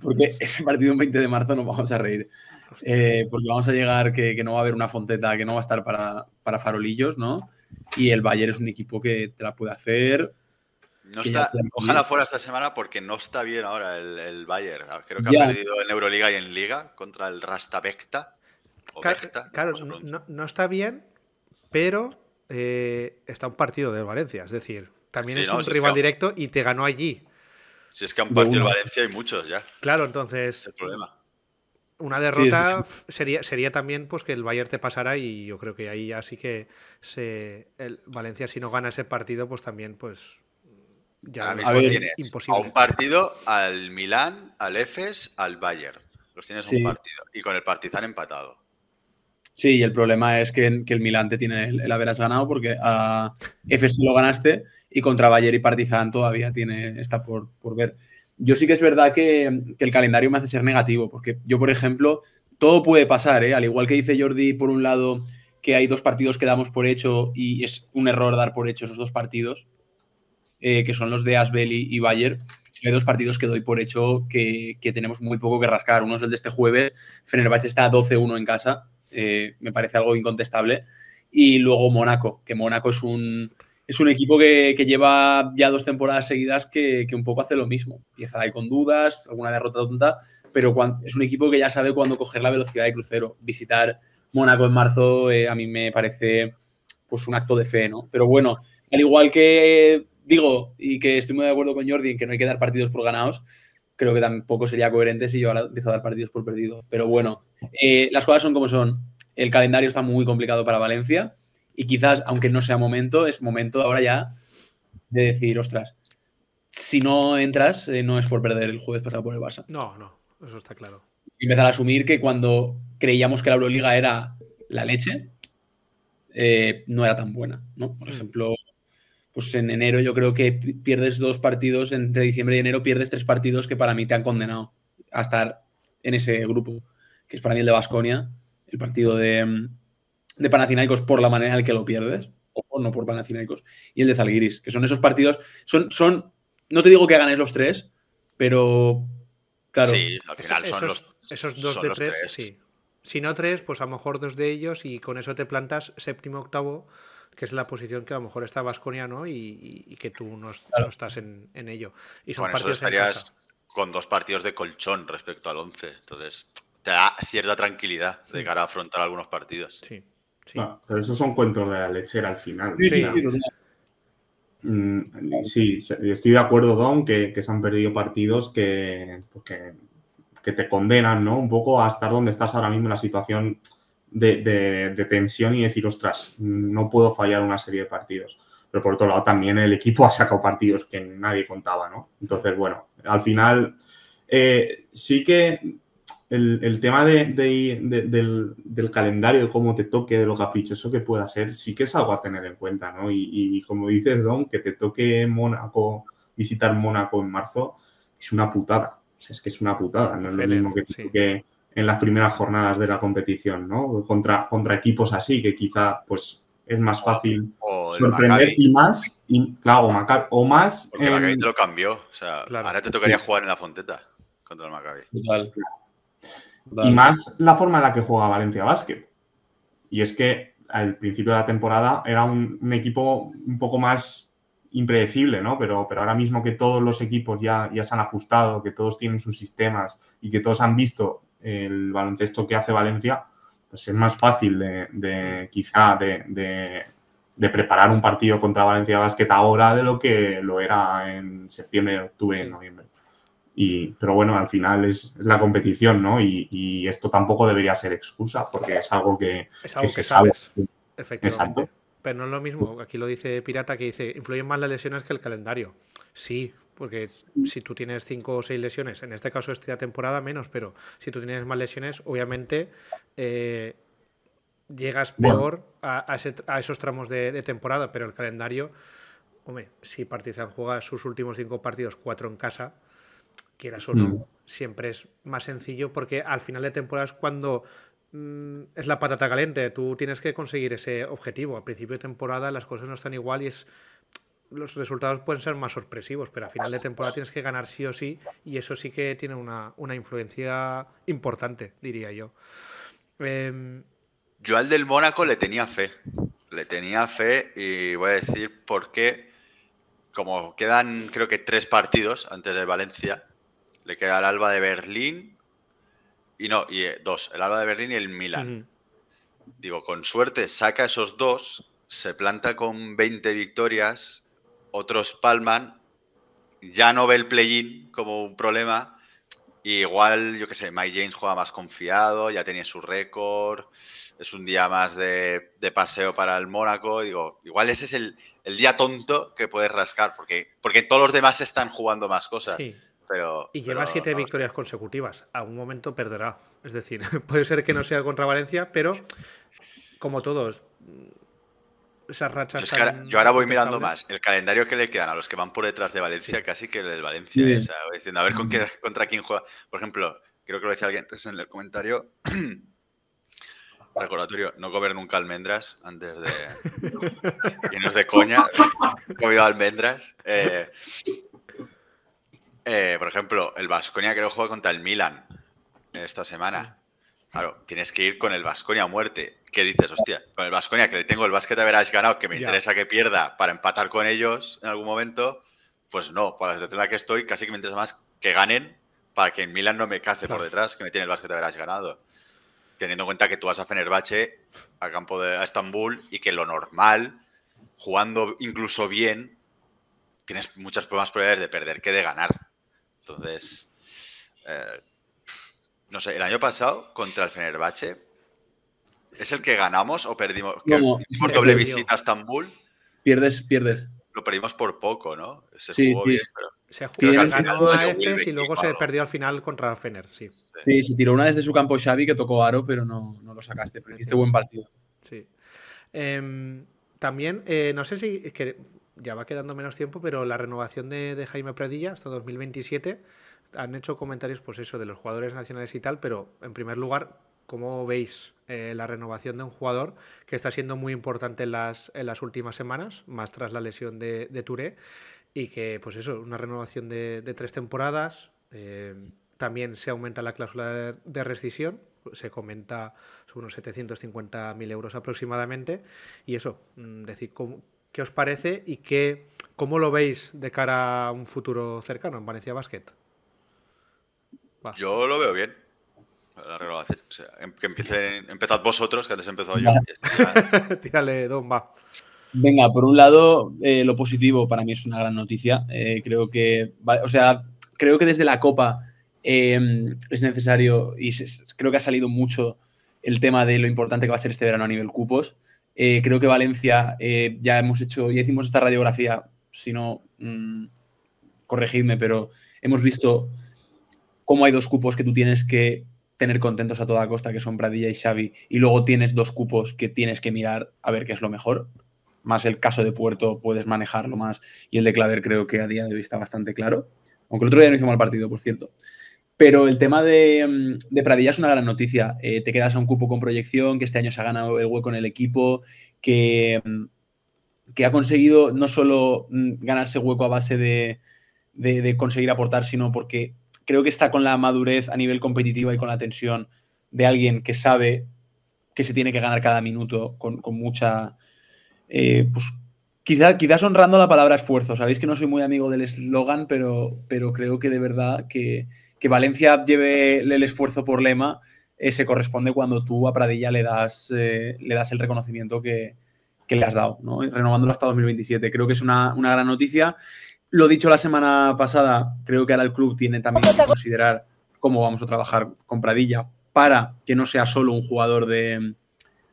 Porque ese partido un veinte de marzo nos vamos a reír. Eh, porque vamos a llegar que, que no va a haber una fonteta, que no va a estar para, para farolillos, ¿no? Y el Bayern es un equipo que te la puede hacer. No está, ojalá fuera esta semana porque no está bien ahora el, el Bayern. Creo que ya ha perdido en Euroliga y en Liga contra el Rasta Bechta. Claro, Bechta, claro no, no, no está bien, pero eh, está un partido del Valencia. Es decir, también sí, es no, un si rival es que, directo y te ganó allí. Si es que han partido el Valencia hay muchos ya. Claro, entonces el problema. Una derrota sí, sería, sería también pues que el Bayern te pasara y yo creo que ahí ya sí que se, el Valencia si no gana ese partido pues también pues... Ya ahora mismo a ver, tienes imposible. A un partido al Milán, al Efes, al Bayern. Los tienes sí. un partido. Y con el Partizan empatado. Sí, y el problema es que, que el Milán te tiene el, el haberás ganado porque a Efes lo ganaste y contra Bayern y Partizan todavía tiene está por, por ver. Yo sí que es verdad que, que el calendario me hace ser negativo porque yo, por ejemplo, todo puede pasar, ¿eh? Al igual que dice Jordi, por un lado, que hay dos partidos que damos por hecho y es un error dar por hecho esos dos partidos. Eh, que son los de ASVEL y, y Bayern. Hay dos partidos que doy por hecho que, que tenemos muy poco que rascar. Uno es el de este jueves. Fenerbahce está doce uno en casa. Eh, me parece algo incontestable. Y luego Mónaco, que Mónaco es un, es un equipo que, que lleva ya dos temporadas seguidas que, que un poco hace lo mismo. Empieza ahí con dudas, alguna derrota tonta, pero cuando, es un equipo que ya sabe cuándo coger la velocidad de crucero. Visitar Mónaco en marzo eh, a mí me parece pues un acto de fe, ¿no? Pero bueno, al igual que... Digo, y que estoy muy de acuerdo con Jordi en que no hay que dar partidos por ganados, creo que tampoco sería coherente si yo ahora empiezo a dar partidos por perdido. Pero bueno, eh, las cosas son como son. El calendario está muy complicado para Valencia y quizás, aunque no sea momento, es momento ahora ya de decir, ostras, si no entras, eh, no es por perder el jueves pasado por el Barça. No, no, eso está claro. Empezar a asumir que cuando creíamos que la Euroliga era la leche, eh, no era tan buena, ¿no? Por mm. ejemplo, pues en enero yo creo que pierdes dos partidos, entre diciembre y enero pierdes tres partidos que para mí te han condenado a estar en ese grupo, que es para mí el de Baskonia, el partido de, de Panathinaikos por la manera en que lo pierdes, o no por Panathinaikos, y el de Zalgiris, que son esos partidos, son, son no te digo que ganes los tres, pero claro. Sí, al final son esos, los esos dos son de tres, tres, sí. Si no tres, pues a lo mejor dos de ellos y con eso te plantas séptimo, octavo, que es la posición que a lo mejor está Baskonia, ¿no? Y, y, y que tú no, claro. no estás en, en ello. Y son bueno, partidos en casa. Con dos partidos de colchón respecto al once. Entonces, te da cierta tranquilidad de cara a afrontar algunos partidos. Sí, sí. Ah, pero esos son cuentos de la lechera al final. Sí, o sea, sí, sí, sí. Mm, sí, estoy de acuerdo, Don, que, que se han perdido partidos que, pues que, que te condenan, ¿no? Un poco a estar donde estás ahora mismo en la situación de, de, de tensión y decir, ostras, no puedo fallar una serie de partidos. Pero por otro lado también el equipo ha sacado partidos que nadie contaba, ¿no? Entonces, bueno, al final eh, sí que el, el tema de, de, de, del, del calendario, de cómo te toque, de lo caprichoso que pueda ser, sí que es algo a tener en cuenta, ¿no? Y, y como dices, Don, que te toque Mónaco, visitar Mónaco en marzo, es una putada. O sea, es que es una putada, no es lo mismo que te toque en las primeras jornadas de la competición, ¿no? Contra, contra equipos así que quizá, pues... es más fácil o, o sorprender Maccabi. y más, y, claro, Maca, o más... Porque el eh, Maccabi te lo cambió, o sea, claro, ahora te tocaría sí. jugar en la Fonteta contra el Maccabi. Total, claro. Y más la forma en la que juega Valencia Basket. Y es que al principio de la temporada era un, un equipo un poco más impredecible, ¿no? Pero, pero ahora mismo que todos los equipos ya, ya se han ajustado, que todos tienen sus sistemas y que todos han visto el baloncesto que hace Valencia... pues es más fácil de, de quizá de, de, de preparar un partido contra Valencia Basket ahora de lo que lo era en septiembre, octubre, sí. en noviembre. Y, pero bueno, al final es, es la competición, ¿no? Y, y esto tampoco debería ser excusa porque es algo que, es algo que, que se sabe. Efectivamente. Exacto. Pero no es lo mismo. Aquí lo dice Pirata, que dice, influyen más las lesiones que el calendario. Sí, porque si tú tienes cinco o seis lesiones, en este caso esta temporada menos, pero si tú tienes más lesiones, obviamente eh, llegas peor bueno. a, a, ese, a esos tramos de, de temporada, pero el calendario, hombre, si Partizan juega sus últimos cinco partidos, cuatro en casa, quieras o no, mm. siempre es más sencillo porque al final de temporada es cuando mmm, es la patata caliente, tú tienes que conseguir ese objetivo. Al principio de temporada las cosas no están igual y es... los resultados pueden ser más sorpresivos, pero a final de temporada tienes que ganar sí o sí y eso sí que tiene una, una influencia importante, diría yo. Eh... Yo al del Mónaco le tenía fe. Le tenía fe y voy a decir por qué, como quedan creo que tres partidos antes del Valencia, le queda el Alba de Berlín y no, y dos, el Alba de Berlín y el Milán. Uh-huh. Digo, con suerte saca esos dos, se planta con veinte victorias... otros palman, ya no ve el play-in como un problema, y igual, yo qué sé, Mike James juega más confiado, ya tenía su récord, es un día más de, de paseo para el Mónaco, digo, igual ese es el, el día tonto que puedes rascar, porque, porque todos los demás están jugando más cosas. Sí. Pero, y lleva pero, siete no, victorias no. consecutivas, a un momento perderá, es decir, puede ser que no sea contra Valencia, pero como todos... esas rachas. Es que ahora, yo ahora voy mirando más el calendario que le quedan a los que van por detrás de Valencia, sí. casi que el del Valencia. Sí. O sea, diciendo, a ver con qué, contra quién juega. Por ejemplo, creo que lo decía alguien antes en el comentario. Recordatorio, no comer nunca almendras antes de... llenos de coña. He comido almendras. Eh, eh, por ejemplo, el Baskonia creo que juega contra el Milan esta semana. Claro, tienes que ir con el Baskonia a muerte. ¿Qué dices? Hostia, con el Baskonia, que le tengo el básquet a verás ganado, que me ya. interesa que pierda para empatar con ellos en algún momento, pues no, por la situación en la que estoy, casi que me interesa más que ganen para que el Milan no me cace claro. por detrás, que me tiene el básquet a verás ganado. Teniendo en cuenta que tú vas a Fenerbahce, a campo de a Estambul, y que lo normal, jugando incluso bien, tienes muchas más probabilidades de perder que de ganar. Entonces... Eh, no sé, el año pasado, contra el Fenerbahce, ¿es el que ganamos o perdimos? No, por doble visita a Estambul. Pierdes, pierdes. Lo perdimos por poco, ¿no? Se sí, jugó sí. Bien, pero... Se, se ha ganado a Efes y luego se perdió al final contra Fener, sí. Sí, se tiró una desde su campo Xavi que tocó aro, pero no, no lo sacaste, pero hiciste sí. buen partido. Sí. Eh, también, eh, no sé si... Es que ya va quedando menos tiempo, pero la renovación de, de Jaime Pradilla hasta dos mil veintisiete, han hecho comentarios, pues eso, de los jugadores nacionales y tal, pero en primer lugar, ¿cómo veis eh, la renovación de un jugador que está siendo muy importante en las, en las últimas semanas, más tras la lesión de, de Turé, y que, pues eso, una renovación de, de tres temporadas, eh, también se aumenta la cláusula de, de rescisión, se comenta sobre unos setecientos cincuenta mil euros aproximadamente, y eso, decir, ¿cómo, ¿qué os parece y qué, cómo lo veis de cara a un futuro cercano en Valencia Basket? Va. Yo lo veo bien. La renovación. O sea, que empiece, empezad vosotros, que antes he empezado yo. Vale. Tírale, Don, va. Venga, por un lado, eh, lo positivo para mí es una gran noticia. Eh, creo que, o sea, creo que desde la Copa eh, es necesario y se, creo que ha salido mucho el tema de lo importante que va a ser este verano a nivel cupos. Eh, creo que Valencia eh, ya hemos hecho, ya hicimos esta radiografía, si no, mmm, corregidme, pero hemos visto cómo hay dos cupos que tú tienes que tener contentos a toda costa, que son Pradilla y Xavi, y luego tienes dos cupos que tienes que mirar a ver qué es lo mejor. Más el caso de Puerto puedes manejarlo más, y el de Claver creo que a día de hoy está bastante claro. Aunque el otro día no hizo mal partido, por cierto. Pero el tema de, de Pradilla es una gran noticia. Eh, te quedas a un cupo con proyección, que este año se ha ganado el hueco en el equipo, que, que ha conseguido no solo ganarse hueco a base de, de, de conseguir aportar, sino porque creo que está con la madurez a nivel competitiva y con la tensión de alguien que sabe que se tiene que ganar cada minuto con, con mucha... Eh, pues quizá, quizás honrando la palabra esfuerzo. Sabéis que no soy muy amigo del eslogan, pero, pero creo que de verdad que, que Valencia lleve el esfuerzo por lema eh, se corresponde cuando tú a Pradilla le das, eh, le das el reconocimiento que, que le has dado, ¿no? Renovándolo hasta dos mil veintisiete. Creo que es una, una gran noticia. Lo dicho la semana pasada, creo que ahora el club tiene también que considerar cómo vamos a trabajar con Pradilla para que no sea solo un jugador de,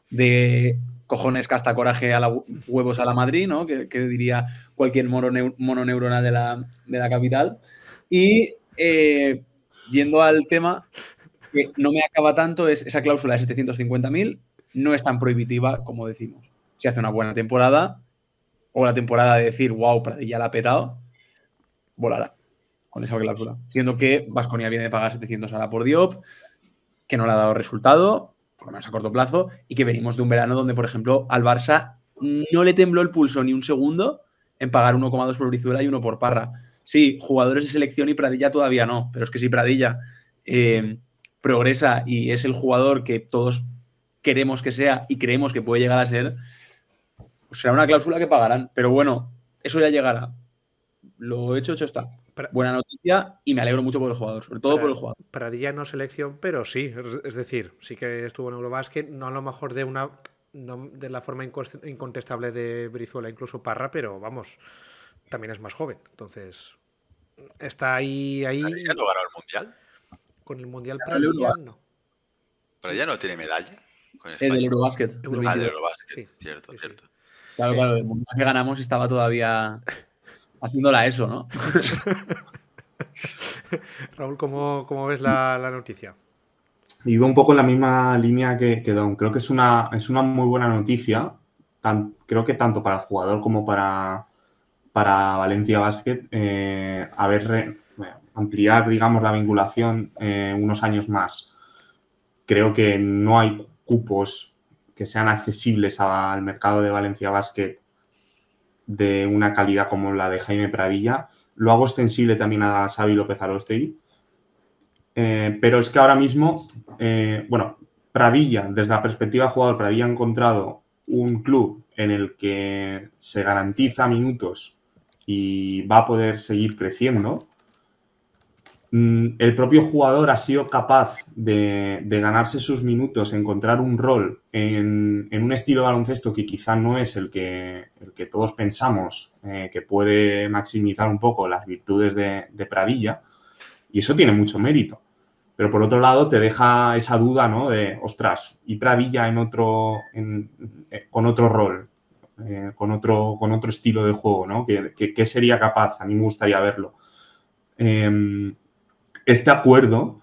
de cojones casta coraje a la huevos a la Madrid, ¿no? Que, que diría cualquier mononeurona de la, de la capital. Y eh, yendo al tema, que no me acaba tanto, es esa cláusula de setecientos cincuenta mil no es tan prohibitiva como decimos. Si hace una buena temporada o la temporada de decir, wow, Pradilla la ha petado, volará con esa cláusula. Siendo que Baskonia viene de pagar setecientos ahora por Diop, que no le ha dado resultado, por lo menos a corto plazo, y que venimos de un verano donde, por ejemplo, al Barça no le tembló el pulso ni un segundo en pagar uno coma dos por Brizuela y uno por Parra. Sí, jugadores de selección y Pradilla todavía no, pero es que si Pradilla eh, progresa y es el jugador que todos queremos que sea y creemos que puede llegar a ser, pues será una cláusula que pagarán. Pero bueno, eso ya llegará. Lo hecho, hecho está. Buena noticia y me alegro mucho por el jugador, sobre todo Pradilla, por el jugador. Pradilla no selección, pero sí, es decir, sí que estuvo en Eurobasket, no a lo mejor de una no de la forma incontestable de Brizuela, incluso Parra, pero vamos, también es más joven, entonces está ahí ahí. ¿Pradilla no ganó el Mundial? Con el Mundial Pradilla no. ¿Pradilla no tiene medalla? Con el del Eurobasket. Ah, del Eurobasket, sí, cierto, sí, cierto. Sí. Claro, claro, el Mundial que ganamos estaba todavía... haciéndola eso, ¿no? Raúl, ¿cómo, cómo ves la, la noticia? Iba un poco en la misma línea que, que Don. Creo que es una, es una muy buena noticia. Tan, creo que tanto para el jugador como para, para Valencia Basket, eh, a ver, re, ampliar, digamos, la vinculación eh, unos años más. Creo que no hay cupos que sean accesibles a, al mercado de Valencia Basket de una calidad como la de Jaime Pradilla. Lo hago extensible también a Xavi López Arostegui. Eh, pero es que ahora mismo, eh, bueno, Pradilla, desde la perspectiva de jugador, Pradilla ha encontrado un club en el que se garantiza minutos y va a poder seguir creciendo. El propio jugador ha sido capaz de, de ganarse sus minutos, encontrar un rol en, en un estilo de baloncesto que quizá no es el que, el que todos pensamos, eh, que puede maximizar un poco las virtudes de, de Pradilla, y eso tiene mucho mérito. Pero por otro lado te deja esa duda, ¿no? De, ostras, y Pradilla en otro, en, eh, con otro rol, eh, con, otro, con otro estilo de juego, ¿no? ¿Qué, qué, qué sería capaz? A mí me gustaría verlo. eh, este acuerdo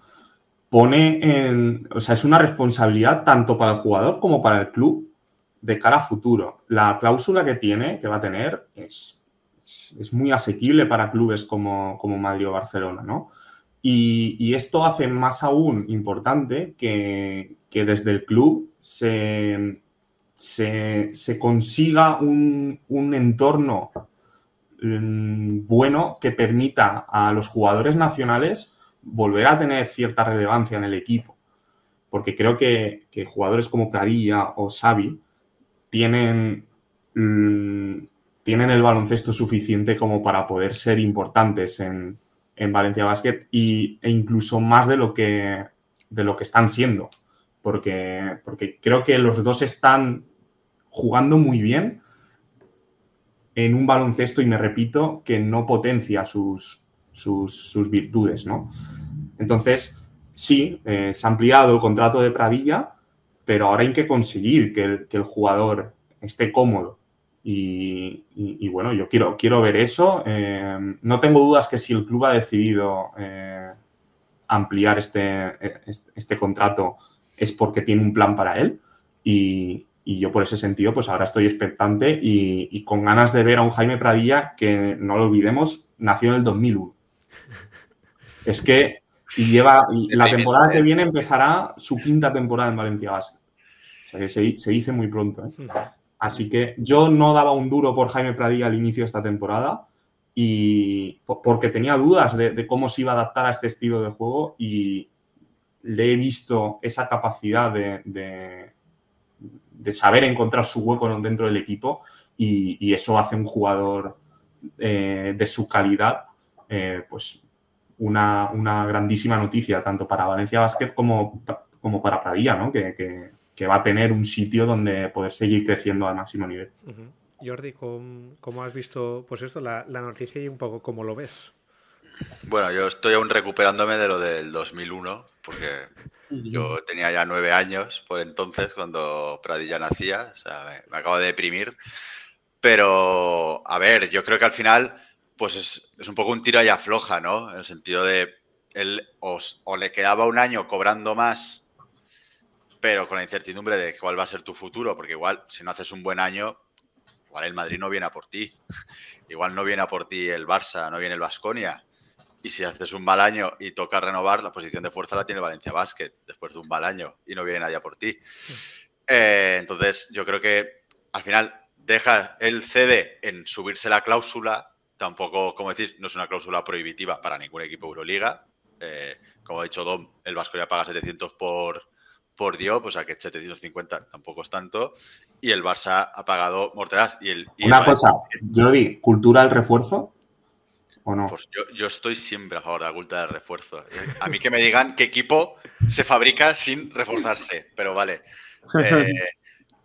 pone en... O sea, es una responsabilidad tanto para el jugador como para el club de cara a futuro. La cláusula que tiene, que va a tener, es, es, es muy asequible para clubes como, como Madrid o Barcelona, ¿no? Y, y esto hace más aún importante que, que desde el club se, se, se consiga un, un entorno bueno que permita a los jugadores nacionales volver a tener cierta relevancia en el equipo, porque creo que, que jugadores como Pradilla o Xavi tienen, tienen el baloncesto suficiente como para poder ser importantes en, en Valencia Basket y, e incluso más de lo que, de lo que están siendo, porque, porque creo que los dos están jugando muy bien en un baloncesto, y me repito, que no potencia sus, sus, sus virtudes, ¿no? Entonces, sí, eh, se ha ampliado el contrato de Pradilla, pero ahora hay que conseguir que el, que el jugador esté cómodo. Y, y, y bueno, yo quiero, quiero ver eso. Eh, no tengo dudas que si el club ha decidido eh, ampliar este, este, este contrato es porque tiene un plan para él. Y, y yo por ese sentido, pues ahora estoy expectante y, y con ganas de ver a un Jaime Pradilla que, no lo olvidemos, nació en el dos mil uno. Es que... Y lleva y la temporada que viene empezará su quinta temporada en Valencia Basket. O sea que se, se dice muy pronto, ¿eh? Así que yo no daba un duro por Jaime Pradilla al inicio de esta temporada, y porque tenía dudas de, de cómo se iba a adaptar a este estilo de juego, y le he visto esa capacidad de, de, de saber encontrar su hueco dentro del equipo, y, y eso hace un jugador eh, de su calidad, eh, pues... Una, una grandísima noticia, tanto para Valencia Basket como, como para Pradilla, ¿no? Que, que, que va a tener un sitio donde poder seguir creciendo al máximo nivel. Uh-huh. Jordi, ¿cómo, cómo has visto pues esto, la, la noticia, y un poco cómo lo ves? Bueno, yo estoy aún recuperándome de lo del dos mil uno, porque yo tenía ya nueve años por entonces cuando Pradilla nacía, o sea, me, me acabo de deprimir. Pero, a ver, yo creo que al final... pues es, es un poco un tira y afloja, ¿no? En el sentido de, él os, o le quedaba un año cobrando más, pero con la incertidumbre de cuál va a ser tu futuro, porque igual, si no haces un buen año, igual el Madrid no viene a por ti, igual no viene a por ti el Barça, no viene el Baskonia, y si haces un mal año y toca renovar, la posición de fuerza la tiene el Valencia Basket después de un mal año, y no viene nadie a por ti. Eh, entonces, yo creo que, al final, deja él cede en subirse la cláusula. Tampoco, como decís, no es una cláusula prohibitiva para ningún equipo de Euroliga. Eh, como ha dicho Dom, el Baskonia paga setecientos por, por Diop, o sea que setecientos cincuenta tampoco es tanto. Y el Barça ha pagado morteras. Y el, y una el cosa, Jordi, ¿cultura del refuerzo o no? Pues yo, yo estoy siempre a favor de la cultura del refuerzo. A mí que me digan qué equipo se fabrica sin reforzarse, pero vale. Eh,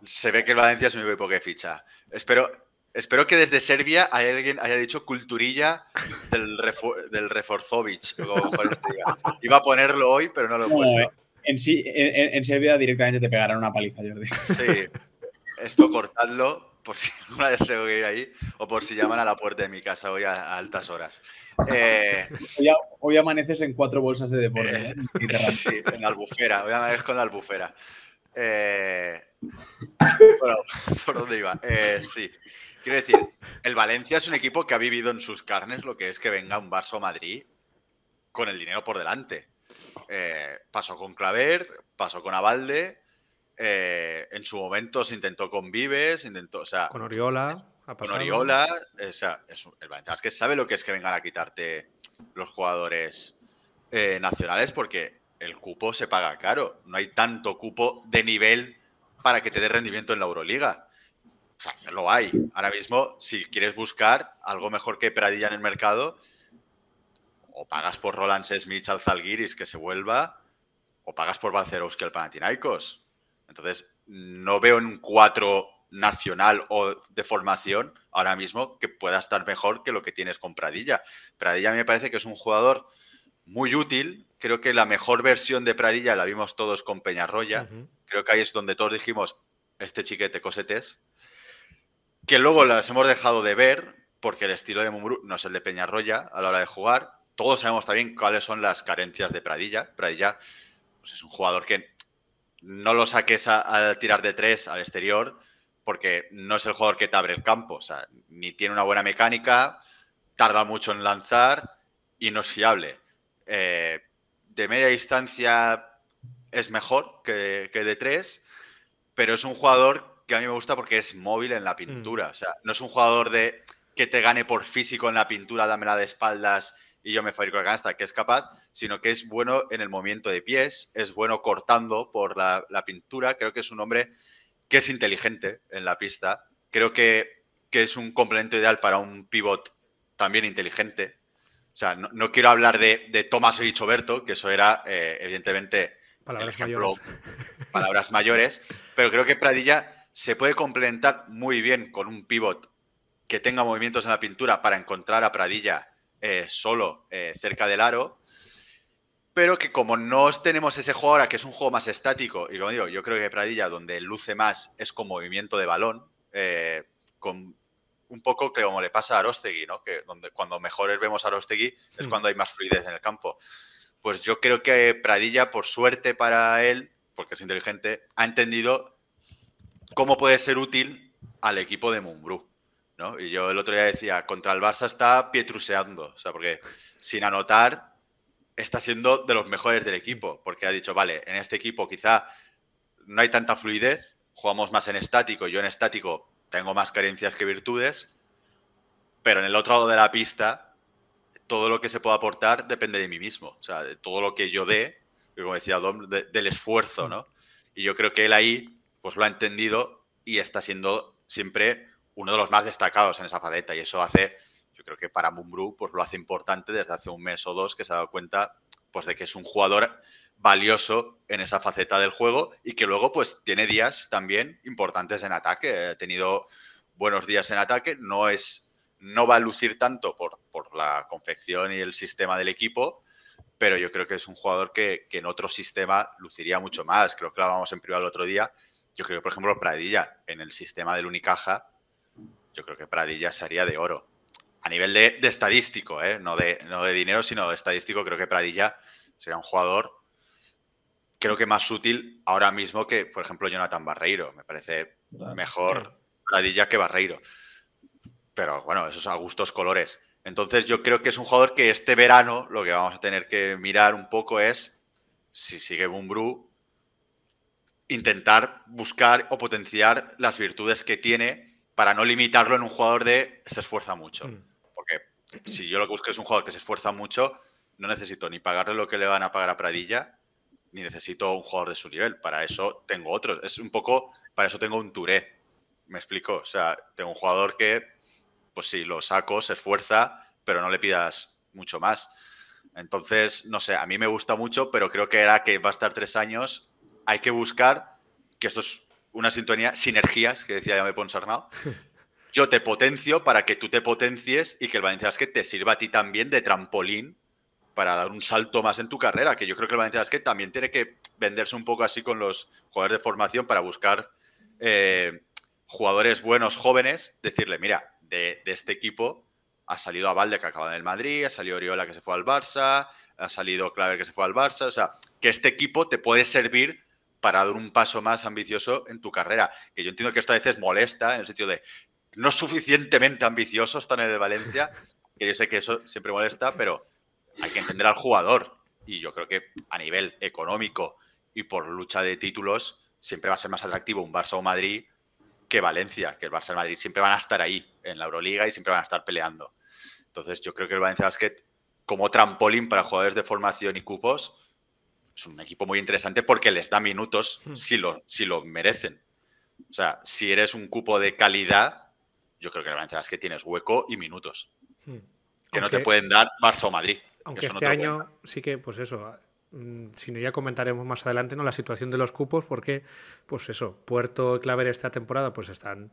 se ve que el Valencia es un equipo que ficha. Espero... Espero que desde Serbia haya alguien haya dicho culturilla del, del Reforzovich. Iba a ponerlo hoy, pero no lo he puesto. No, en, sí, en, en Serbia directamente te pegarán una paliza, Jordi. Sí. Esto cortadlo por si alguna vez tengo que ir ahí o por si llaman a la puerta de mi casa hoy a, a altas horas. Eh, hoy, a, hoy amaneces en cuatro bolsas de deporte. Eh, ¿eh? Sí, en la albufera. Hoy amanezco en la albufera. Eh, bueno, ¿por dónde iba? Eh, sí. Quiero decir, el Valencia es un equipo que ha vivido en sus carnes lo que es que venga un Barça o Madrid con el dinero por delante. Eh, pasó con Claver, pasó con Abalde, eh, en su momento se intentó con Vives, intentó, o sea, con Oriola. Ha con Oriola, o sea, es, el Valencia es que sabe lo que es que vengan a quitarte los jugadores eh, nacionales, porque el cupo se paga caro. No hay tanto cupo de nivel para que te dé rendimiento en la Euroliga. O sea, lo hay. Ahora mismo, si quieres buscar algo mejor que Pradilla en el mercado, o pagas por Roland Smith al Zalgiris que se vuelva, o pagas por Balcerowski al Panathinaikos. Entonces, no veo en un cuatro nacional o de formación ahora mismo que pueda estar mejor que lo que tienes con Pradilla. Pradilla me parece que es un jugador muy útil. Creo que la mejor versión de Pradilla la vimos todos con Peñarroya. Uh-huh. Creo que ahí es donde todos dijimos, este chiquete cosetes. Que luego las hemos dejado de ver porque el estilo de Mumbrú no es el de Peñarroya a la hora de jugar. todos sabemos también cuáles son las carencias de Pradilla. Pradilla pues es un jugador que no lo saques al tirar de tres al exterior porque no es el jugador que te abre el campo. O sea, ni tiene una buena mecánica, tarda mucho en lanzar y no es fiable. Eh, de media distancia es mejor que, que de tres, pero es un jugador que a mí me gusta porque es móvil en la pintura. Mm. O sea, no es un jugador de que te gane por físico en la pintura, dámela de espaldas y yo me fabrico el canasta, que es capaz, sino que es bueno en el movimiento de pies, es bueno cortando por la, la pintura. Creo que es un hombre que es inteligente en la pista. Creo que, que es un complemento ideal para un pivot también inteligente. O sea, no, no quiero hablar de, de Tomášović Oberto, que eso era, eh, evidentemente, palabras ejemplo, mayores. palabras mayores, pero creo que Pradilla se puede complementar muy bien con un pivot que tenga movimientos en la pintura para encontrar a Pradilla eh, solo eh, cerca del aro, pero que como no tenemos ese juego ahora, que es un juego más estático, y como digo, yo creo que Pradilla donde luce más es con movimiento de balón, eh, con un poco que como le pasa a Arostegui, ¿no? Que donde, cuando mejores vemos a Arostegui es mm. cuando hay más fluidez en el campo. Pues yo creo que Pradilla, por suerte para él, porque es inteligente, ha entendido cómo puede ser útil al equipo de Mumbrú, ¿no? Y yo el otro día decía, contra el Barça está pietruseando, o sea, porque sin anotar está siendo de los mejores del equipo, porque ha dicho, vale, en este equipo quizá no hay tanta fluidez, jugamos más en estático, yo en estático tengo más carencias que virtudes, pero en el otro lado de la pista todo lo que se pueda aportar depende de mí mismo. O sea, de todo lo que yo dé, como decía Dom, de, del esfuerzo, ¿no? Y yo creo que él ahí pues lo ha entendido y está siendo siempre uno de los más destacados en esa faceta. Y eso hace, yo creo que para Mumbrú, pues lo hace importante desde hace un mes o dos que se ha dado cuenta pues de que es un jugador valioso en esa faceta del juego y que luego pues tiene días también importantes en ataque. Ha tenido buenos días en ataque, no es... No va a lucir tanto por, por la confección y el sistema del equipo, pero yo creo que es un jugador que, que en otro sistema luciría mucho más. Creo que lo hablábamos en privado el otro día. Yo creo que, por ejemplo, Pradilla, en el sistema del Unicaja, yo creo que Pradilla se haría de oro. A nivel de, de estadístico, ¿eh? No de, no de dinero, sino de estadístico, creo que Pradilla sería un jugador, creo que más útil ahora mismo que, por ejemplo, Jonathan Barreiro. Me parece mejor Pradilla que Barreiro. Pero bueno, esos a gustos colores. Entonces yo creo que es un jugador que este verano lo que vamos a tener que mirar un poco es si sigue Mumbrú, intentar buscar o potenciar las virtudes que tiene para no limitarlo en un jugador de se esfuerza mucho. Porque si yo lo que busco es un jugador que se esfuerza mucho, no necesito ni pagarle lo que le van a pagar a Pradilla, ni necesito un jugador de su nivel. Para eso tengo otros. Es un poco, para eso tengo un Turé. ¿Me explico? O sea, tengo un jugador que pues sí, lo saco, se esfuerza, pero no le pidas mucho más. Entonces, no sé, a mí me gusta mucho, pero creo que era que va a estar tres años. Hay que buscar, que esto es una sintonía, sinergias, que decía Jaime Ponsarnau. Yo te potencio para que tú te potencies y que el Valencia Basket te sirva a ti también de trampolín para dar un salto más en tu carrera, que yo creo que el Valencia Basket también tiene que venderse un poco así con los jugadores de formación para buscar eh, jugadores buenos, jóvenes, decirle, mira, De, de este equipo ha salido Abalde, que acaba en el Madrid, ha salido Oriola, que se fue al Barça, ha salido Claver, que se fue al Barça. O sea, que este equipo te puede servir para dar un paso más ambicioso en tu carrera. Que yo entiendo que esto a veces molesta, en el sentido de no suficientemente ambicioso están en el Valencia, que yo sé que eso siempre molesta, pero hay que entender al jugador. Y yo creo que a nivel económico y por lucha de títulos, siempre va a ser más atractivo un Barça o Madrid que Valencia, que el Barça y el Madrid siempre van a estar ahí en la Euroliga y siempre van a estar peleando. Entonces yo creo que el Valencia Basket, como trampolín para jugadores de formación y cupos, es un equipo muy interesante porque les da minutos si lo, si lo merecen. O sea, si eres un cupo de calidad, yo creo que el Valencia Basket tienes hueco y minutos. Hmm. Que aunque, no te pueden dar Barça o Madrid. Aunque este no año sí que, pues eso... Si no, ya comentaremos más adelante, ¿no?, la situación de los cupos, porque, pues eso, Puerto y Claver esta temporada pues están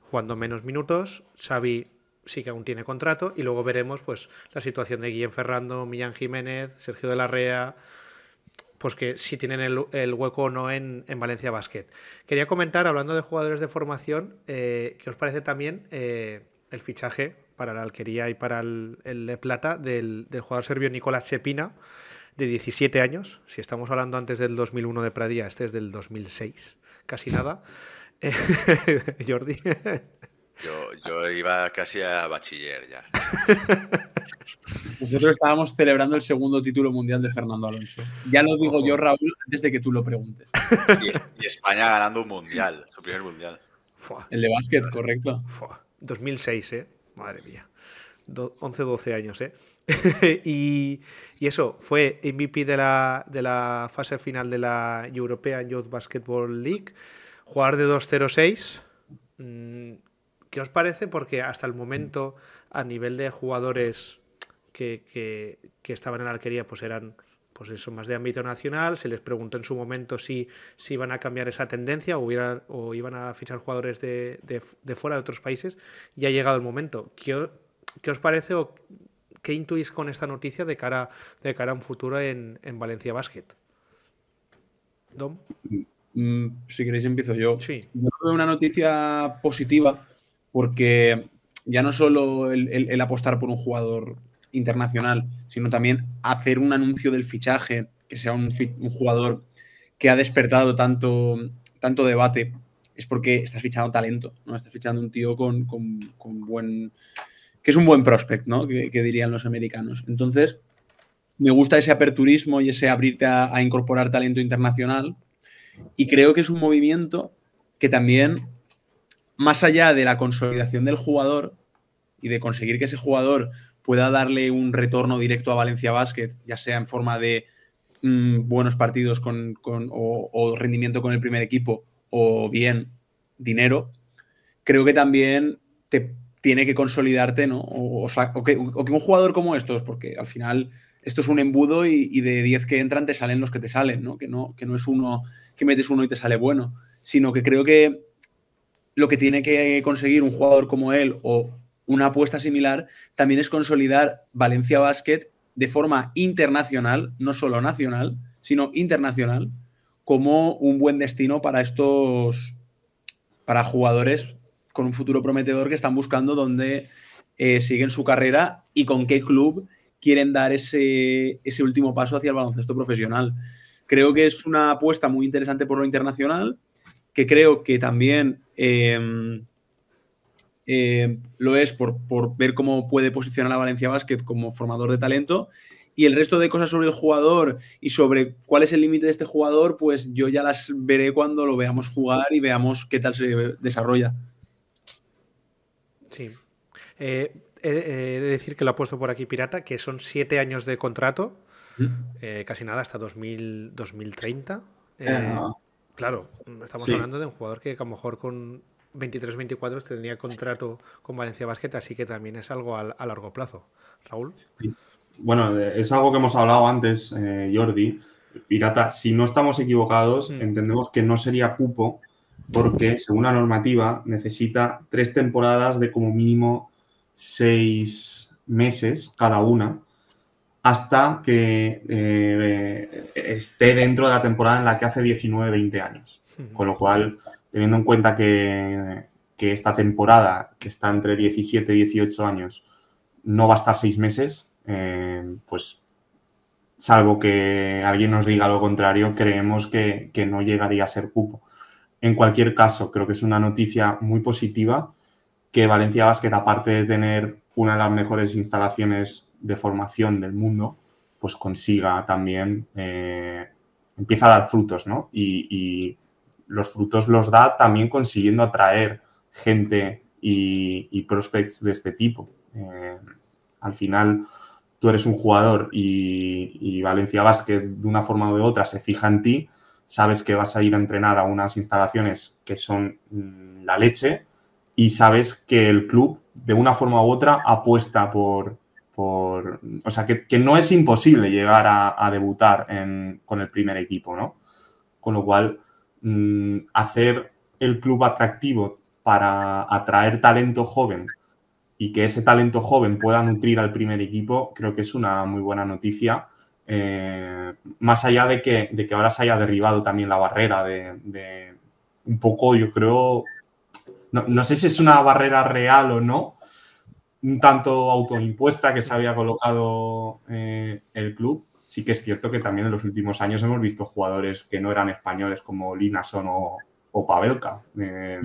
jugando menos minutos, Xavi sí que aún tiene contrato, y luego veremos pues la situación de Guillem Ferrando, Millán Jiménez, Sergio de la Rea, pues que si tienen el, el hueco o no en, en Valencia Basket. Quería comentar, hablando de jugadores de formación, eh, ¿qué os parece también eh, el fichaje para la Alquería y para el, el Plata del, del jugador serbio Nicolás Šepina, de diecisiete años. Si estamos hablando antes del dos mil uno de Pradilla, este es del dos mil seis, casi nada. Jordi. Yo, yo iba casi a bachiller ya. Nosotros estábamos celebrando el segundo título mundial de Fernando Alonso. Ya lo digo Ojo. yo, Raúl, antes de que tú lo preguntes. Y, y España ganando un mundial, su primer mundial. Fua. El de básquet, Fua. correcto. Fua. dos mil seis, ¿eh? Madre mía. once, doce años, ¿eh? y, y eso, fue M V P de la, de la fase final de la European Youth Basketball League. Jugador de dos cero seis. ¿Qué os parece? Porque hasta el momento, a nivel de jugadores que, que, que estaban en la Alquería, pues eran pues eso, más de ámbito nacional. Se les preguntó en su momento si, si iban a cambiar esa tendencia o, hubiera, o iban a fichar jugadores de, de, de fuera, de otros países. Y ha llegado el momento. ¿Qué, qué os parece o qué intuís con esta noticia de cara, de cara a un futuro en, en Valencia Basket? ¿Dom? Si queréis empiezo yo. Sí. Yo veo una noticia positiva porque ya no solo el, el, el apostar por un jugador internacional, sino también hacer un anuncio del fichaje, que sea un, un jugador que ha despertado tanto, tanto debate, es porque estás fichando talento, ¿no? Estás fichando un tío con, con, con buen... que es un buen prospect, ¿no? Que, que dirían los americanos. Entonces, me gusta ese aperturismo y ese abrirte a, a incorporar talento internacional. Y creo que es un movimiento que también, más allá de la consolidación del jugador y de conseguir que ese jugador pueda darle un retorno directo a Valencia Basket, ya sea en forma de mmm, buenos partidos con, con, o, o rendimiento con el primer equipo o bien dinero, creo que también te tiene que consolidarte, ¿no? O, o, sea, o, que, o que un jugador como estos, porque al final... Esto es un embudo y, y de diez que entran te salen los que te salen, ¿no? Que, no, que no es uno que metes uno y te sale bueno, sino que creo que lo que tiene que conseguir un jugador como él o una apuesta similar también es consolidar Valencia Basket de forma internacional, no solo nacional, sino internacional, como un buen destino para estos, para jugadores con un futuro prometedor que están buscando dónde eh, siguen su carrera y con qué club quieren dar ese, ese último paso hacia el baloncesto profesional. Creo que es una apuesta muy interesante por lo internacional, que creo que también eh, eh, lo es por, por ver cómo puede posicionar a Valencia Basket como formador de talento, y el resto de cosas sobre el jugador y sobre cuál es el límite de este jugador, pues yo ya las veré cuando lo veamos jugar y veamos qué tal se desarrolla. Sí. Eh... He de decir que lo ha puesto por aquí Pirata, que son siete años de contrato, ¿Mm? eh, casi nada, hasta dos mil, dos mil treinta. Eh, uh, claro, estamos sí. hablando de un jugador que a lo mejor con veintitrés, veinticuatro tendría contrato con Valencia Basket, así que también es algo a, a largo plazo. Raúl. Sí. Bueno, es algo que hemos hablado antes, eh, Jordi. Pirata, si no estamos equivocados, mm. entendemos que no sería cupo, porque según la normativa necesita tres temporadas de como mínimo seis meses cada una hasta que eh, esté dentro de la temporada en la que hace diecinueve, veinte años. Con lo cual, teniendo en cuenta que, que esta temporada, que está entre diecisiete y dieciocho años, no va a estar seis meses, eh, pues salvo que alguien nos diga lo contrario, creemos que, que no llegaría a ser cupo. En cualquier caso, creo que es una noticia muy positiva que Valencia Basket, aparte de tener una de las mejores instalaciones de formación del mundo, pues consiga también, eh, empieza a dar frutos, ¿no? Y, y los frutos los da también consiguiendo atraer gente y, y prospects de este tipo. Eh, al final, tú eres un jugador y, y Valencia Basket, de una forma u otra, se fija en ti, sabes que vas a ir a entrenar a unas instalaciones que son mmm, la leche, y sabes que el club, de una forma u otra, apuesta por... por o sea, que, que no es imposible llegar a, a debutar en, con el primer equipo, ¿no? Con lo cual, mmm, hacer el club atractivo para atraer talento joven y que ese talento joven pueda nutrir al primer equipo, creo que es una muy buena noticia. Eh, más allá de que, de que ahora se haya derribado también la barrera de, de un poco, yo creo... No, no sé si es una barrera real o no, un tanto autoimpuesta que se había colocado eh, el club. Sí que es cierto que también en los últimos años hemos visto jugadores que no eran españoles como Linason o, o Pavelka. Eh,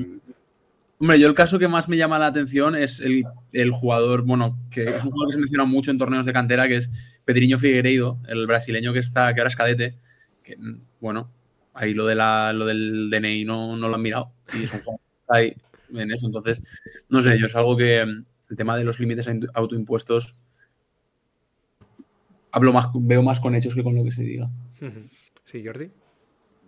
Hombre, yo el caso que más me llama la atención es el, el jugador, bueno, que es un jugador que se menciona mucho en torneos de cantera, que es Pedrinho Figueiredo, el brasileño que está, que ahora es cadete, que, bueno, ahí lo de la, lo del D N I no, no lo han mirado, y es un jugador que está ahí en eso. Entonces, no sé, yo es algo que el tema de los límites autoimpuestos hablo más, veo más con hechos que con lo que se diga. Sí, Jordi.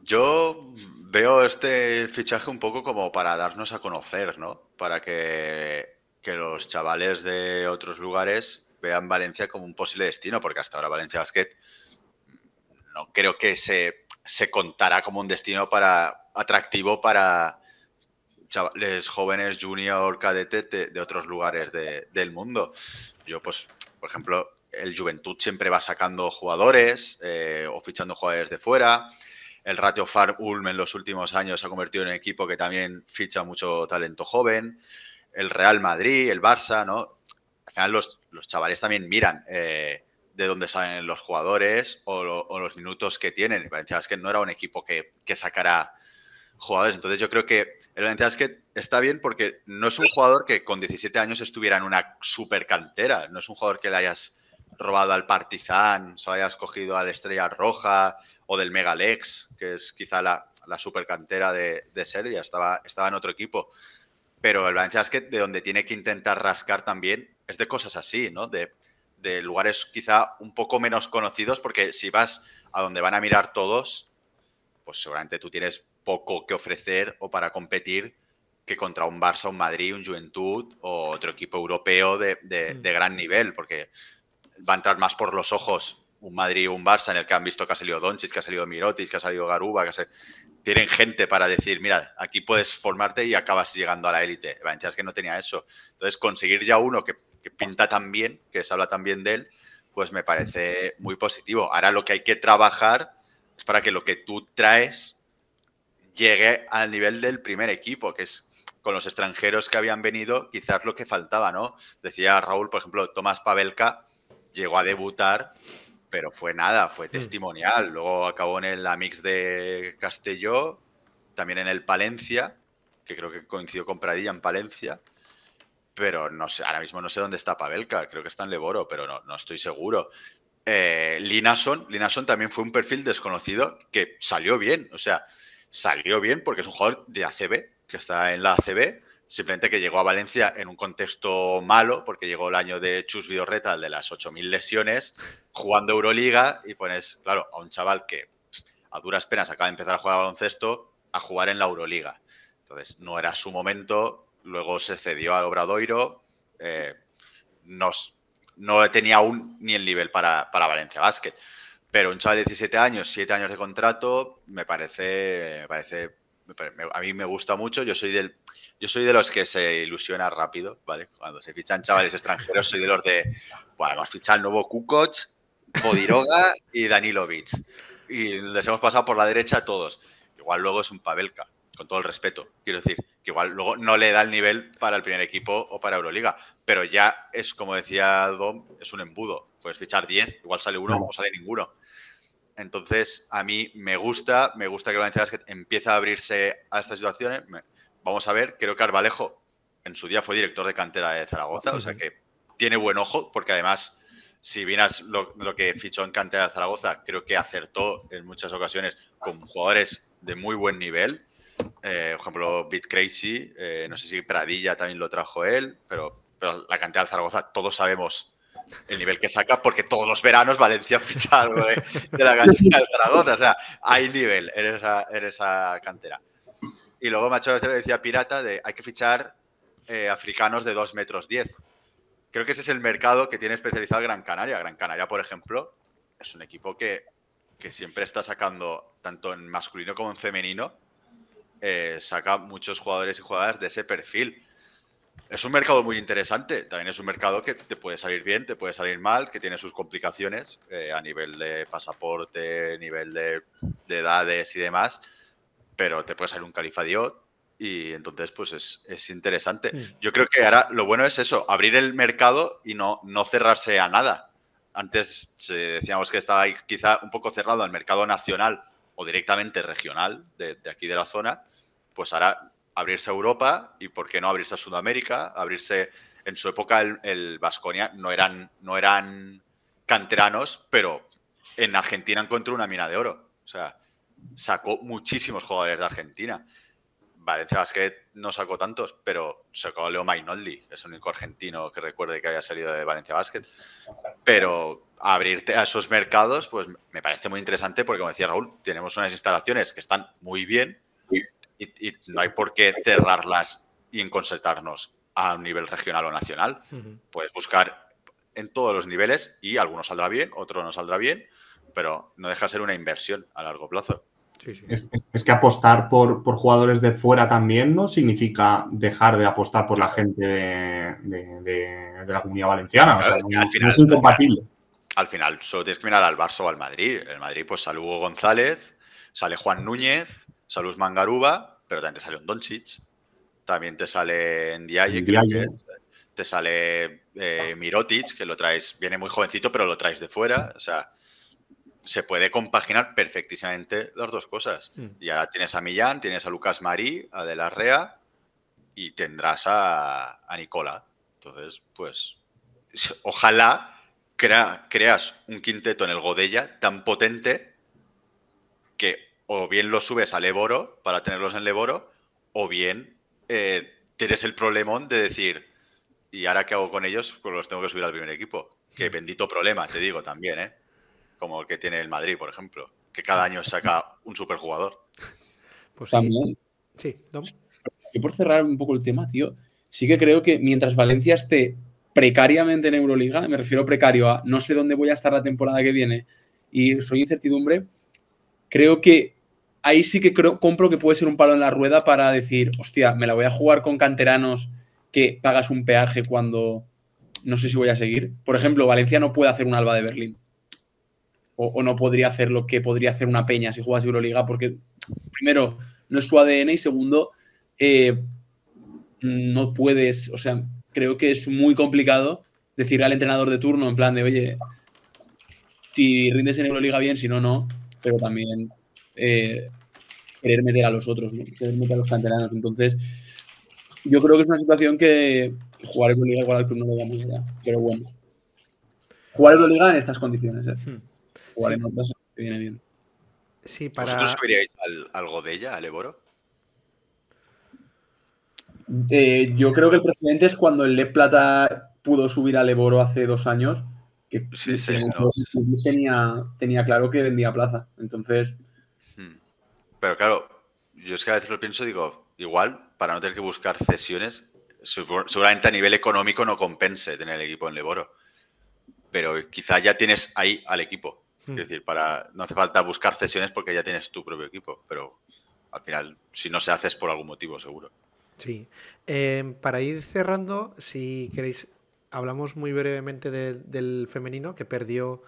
Yo veo este fichaje un poco como para darnos a conocer, ¿no? Para que, que los chavales de otros lugares vean Valencia como un posible destino, porque hasta ahora Valencia Basket no creo que se, se contara como un destino para atractivo para chavales jóvenes, junior, cadete de, de otros lugares de, del mundo. Yo, pues, por ejemplo, el Juventud siempre va sacando jugadores eh, o fichando jugadores de fuera. El Ratio Farm Ulm en los últimos años se ha convertido en un equipo que también ficha mucho talento joven. El Real Madrid, el Barça, ¿no? Al final los, los chavales también miran eh, de dónde salen los jugadores o, lo, o los minutos que tienen. Valencia Basket no era un equipo que, que sacara jugadores. Entonces yo creo que el Valencia Basket está bien porque no es un jugador que con diecisiete años estuviera en una super cantera. No es un jugador que le hayas robado al Partizan, se lo hayas cogido a la Estrella Roja o del Megalex, que es quizá la, la supercantera de, de Serbia, estaba, estaba en otro equipo. Pero el Valencia Basket, de donde tiene que intentar rascar también, es de cosas así, ¿no? De, de lugares quizá un poco menos conocidos, porque si vas a donde van a mirar todos, pues seguramente tú tienes poco que ofrecer o para competir que contra un Barça, un Madrid, un Juventud o otro equipo europeo de, de, de gran nivel, porque va a entrar más por los ojos un Madrid o un Barça en el que han visto que ha salido Doncic, que ha salido Mirotic, que ha salido Garuba, que ha salido... tienen gente para decir, mira, aquí puedes formarte y acabas llegando a la élite. Valencia es que no tenía eso. Entonces, conseguir ya uno que, que pinta tan bien, que se habla tan bien de él, pues me parece muy positivo. Ahora lo que hay que trabajar es para que lo que tú traes llegue al nivel del primer equipo, que es con los extranjeros que habían venido, quizás lo que faltaba, ¿no? Decía Raúl, por ejemplo, Tomás Pavelka llegó a debutar, pero fue nada, fue testimonial. Luego acabó en el Amix de Castelló, también en el Palencia, que creo que coincidió con Pradilla en Palencia. Pero no sé, ahora mismo no sé dónde está Pavelka, creo que está en Leboro, pero no, no estoy seguro. Eh, Linason, Linason también fue un perfil desconocido que salió bien, o sea, salió bien porque es un jugador de A C B, que está en la A C B, simplemente que llegó a Valencia en un contexto malo, porque llegó el año de Chus Vidorreta, el de las ocho mil lesiones, jugando Euroliga, y pones, claro, a un chaval que a duras penas acaba de empezar a jugar a baloncesto, a jugar en la Euroliga. Entonces, no era su momento, luego se cedió al Obradoiro, eh, no, no tenía aún ni el nivel para, para Valencia Basket. Pero un chaval de diecisiete años, siete años de contrato, me parece, me parece, a mí me gusta mucho. Yo soy del... Yo soy de los que se ilusiona rápido, ¿vale? Cuando se fichan chavales extranjeros, soy de los de, bueno, hemos fichado al nuevo Kukoc, Bodiroga y Danilovic. Y les hemos pasado por la derecha a todos. Igual luego es un Pavelka, con todo el respeto. Quiero decir, que igual luego no le da el nivel para el primer equipo o para Euroliga. Pero ya es, como decía Dom, es un embudo. Puedes fichar diez, igual sale uno o sale ninguno. Entonces, a mí me gusta, me gusta que Valencia Basket empiece a abrirse a estas situaciones. Vamos a ver, creo que Arbalejo en su día fue director de cantera de Zaragoza, o sea que tiene buen ojo, porque además, si vieras lo, lo que fichó en cantera de Zaragoza, creo que acertó en muchas ocasiones con jugadores de muy buen nivel. Eh, por ejemplo, Beat Crazy, eh, no sé si Pradilla también lo trajo él, pero, pero la cantera de Zaragoza todos sabemos el nivel que saca, porque todos los veranos Valencia ficha algo de, de la cantera de Zaragoza, o sea, hay nivel en esa, en esa cantera. Y luego me ha hecho la teoría, decía Pirata, de hay que fichar eh, africanos de dos metros diez. Creo que ese es el mercado que tiene especializado Gran Canaria. Gran Canaria, por ejemplo, es un equipo que, que siempre está sacando, tanto en masculino como en femenino, eh, saca muchos jugadores y jugadoras de ese perfil. Es un mercado muy interesante. También es un mercado que te puede salir bien, te puede salir mal, que tiene sus complicaciones eh, a nivel de pasaporte, nivel de, de edades y demás. Pero te puede salir un Califa Diot, y entonces pues es, es interesante. Sí. Yo creo que ahora lo bueno es eso, abrir el mercado y no, no cerrarse a nada. Antes se decíamos que estaba quizá un poco cerrado al mercado nacional o directamente regional de, de aquí de la zona, pues ahora abrirse a Europa y por qué no abrirse a Sudamérica, abrirse... En su época el, el Baskonia no eran, no eran canteranos, pero en Argentina encontró una mina de oro. O sea, sacó muchísimos jugadores de Argentina. Valencia Basket no sacó tantos, pero sacó a Leo Mainoldi, que es el único argentino que recuerde que haya salido de Valencia Basket. Pero abrirte a esos mercados, pues me parece muy interesante porque, como decía Raúl, tenemos unas instalaciones que están muy bien y, y, y no hay por qué cerrarlas y enconcertarnos a un nivel regional o nacional. Uh-huh. Puedes buscar en todos los niveles y alguno saldrá bien, otro no saldrá bien, pero no deja de ser una inversión a largo plazo. Sí, sí. Es, es que apostar por, por jugadores de fuera también no significa dejar de apostar por la gente de, de, de, de la Comunidad Valenciana. Claro, o sea, al final, es incompatible. Al final solo tienes que mirar al Barça o al Madrid. El Madrid pues sale Hugo González, sale Juan Núñez, sale Usman Garuba, pero también te sale un Doncic. También te sale Ndiaye, creo que es. Te sale eh, Mirotic, que lo traes, viene muy jovencito, pero lo traes de fuera. O sea, se puede compaginar perfectísimamente las dos cosas. Mm. Y ahora tienes a Millán, tienes a Lucas Marí, a De la Rea y tendrás a, a Nicola. Entonces, pues, ojalá crea, creas un quinteto en el Godella tan potente que o bien lo subes al Eboro para tenerlos en el Eboro, o bien... Eh, tienes el problemón de decir, ¿y ahora qué hago con ellos? Pues los tengo que subir al primer equipo. Qué bendito problema, te digo también, ¿eh? Como el que tiene el Madrid, por ejemplo, que cada año saca un superjugador. Pues también. Sí, Dom. Yo por cerrar un poco el tema, tío, sí que creo que mientras Valencia esté precariamente en Euroliga, me refiero precario a no sé dónde voy a estar la temporada que viene y soy incertidumbre, creo que ahí sí que creo, compro que puede ser un palo en la rueda para decir, hostia, me la voy a jugar con canteranos que pagas un peaje cuando no sé si voy a seguir. Por ejemplo, Valencia no puede hacer un Alba de Berlín. O, o no podría hacer lo que podría hacer una Peña si juegas Euroliga porque, primero, no es su A D N y, segundo, eh, no puedes... O sea, creo que es muy complicado decirle al entrenador de turno en plan de, oye, si rindes en Euroliga bien, si no, no. Pero también... Eh, querer meter a los otros, ¿no? Querer meter a los canteranos. Entonces, yo creo que es una situación que jugar Euroliga igual al club no le da muy allá. Pero bueno, jugar Euroliga en estas condiciones, ¿eh? Hmm. Jugar sí. En otras que viene bien. Sí, para... ¿Vosotros subiríais al, al Godella, al Eboro? Eh, yo creo que el precedente es cuando el Leb Plata pudo subir al Eboro hace dos años, que sí, sí, no. tenía, tenía claro que vendía plaza. Entonces... Pero claro, yo es que a veces lo pienso, digo, igual, para no tener que buscar cesiones, seguramente a nivel económico no compense tener el equipo en Leboro. Pero quizá ya tienes ahí al equipo. Es decir, para no hace falta buscar cesiones porque ya tienes tu propio equipo. Pero al final, si no se hace es por algún motivo, seguro. Sí. Eh, para ir cerrando, si queréis, hablamos muy brevemente de, del femenino que perdió...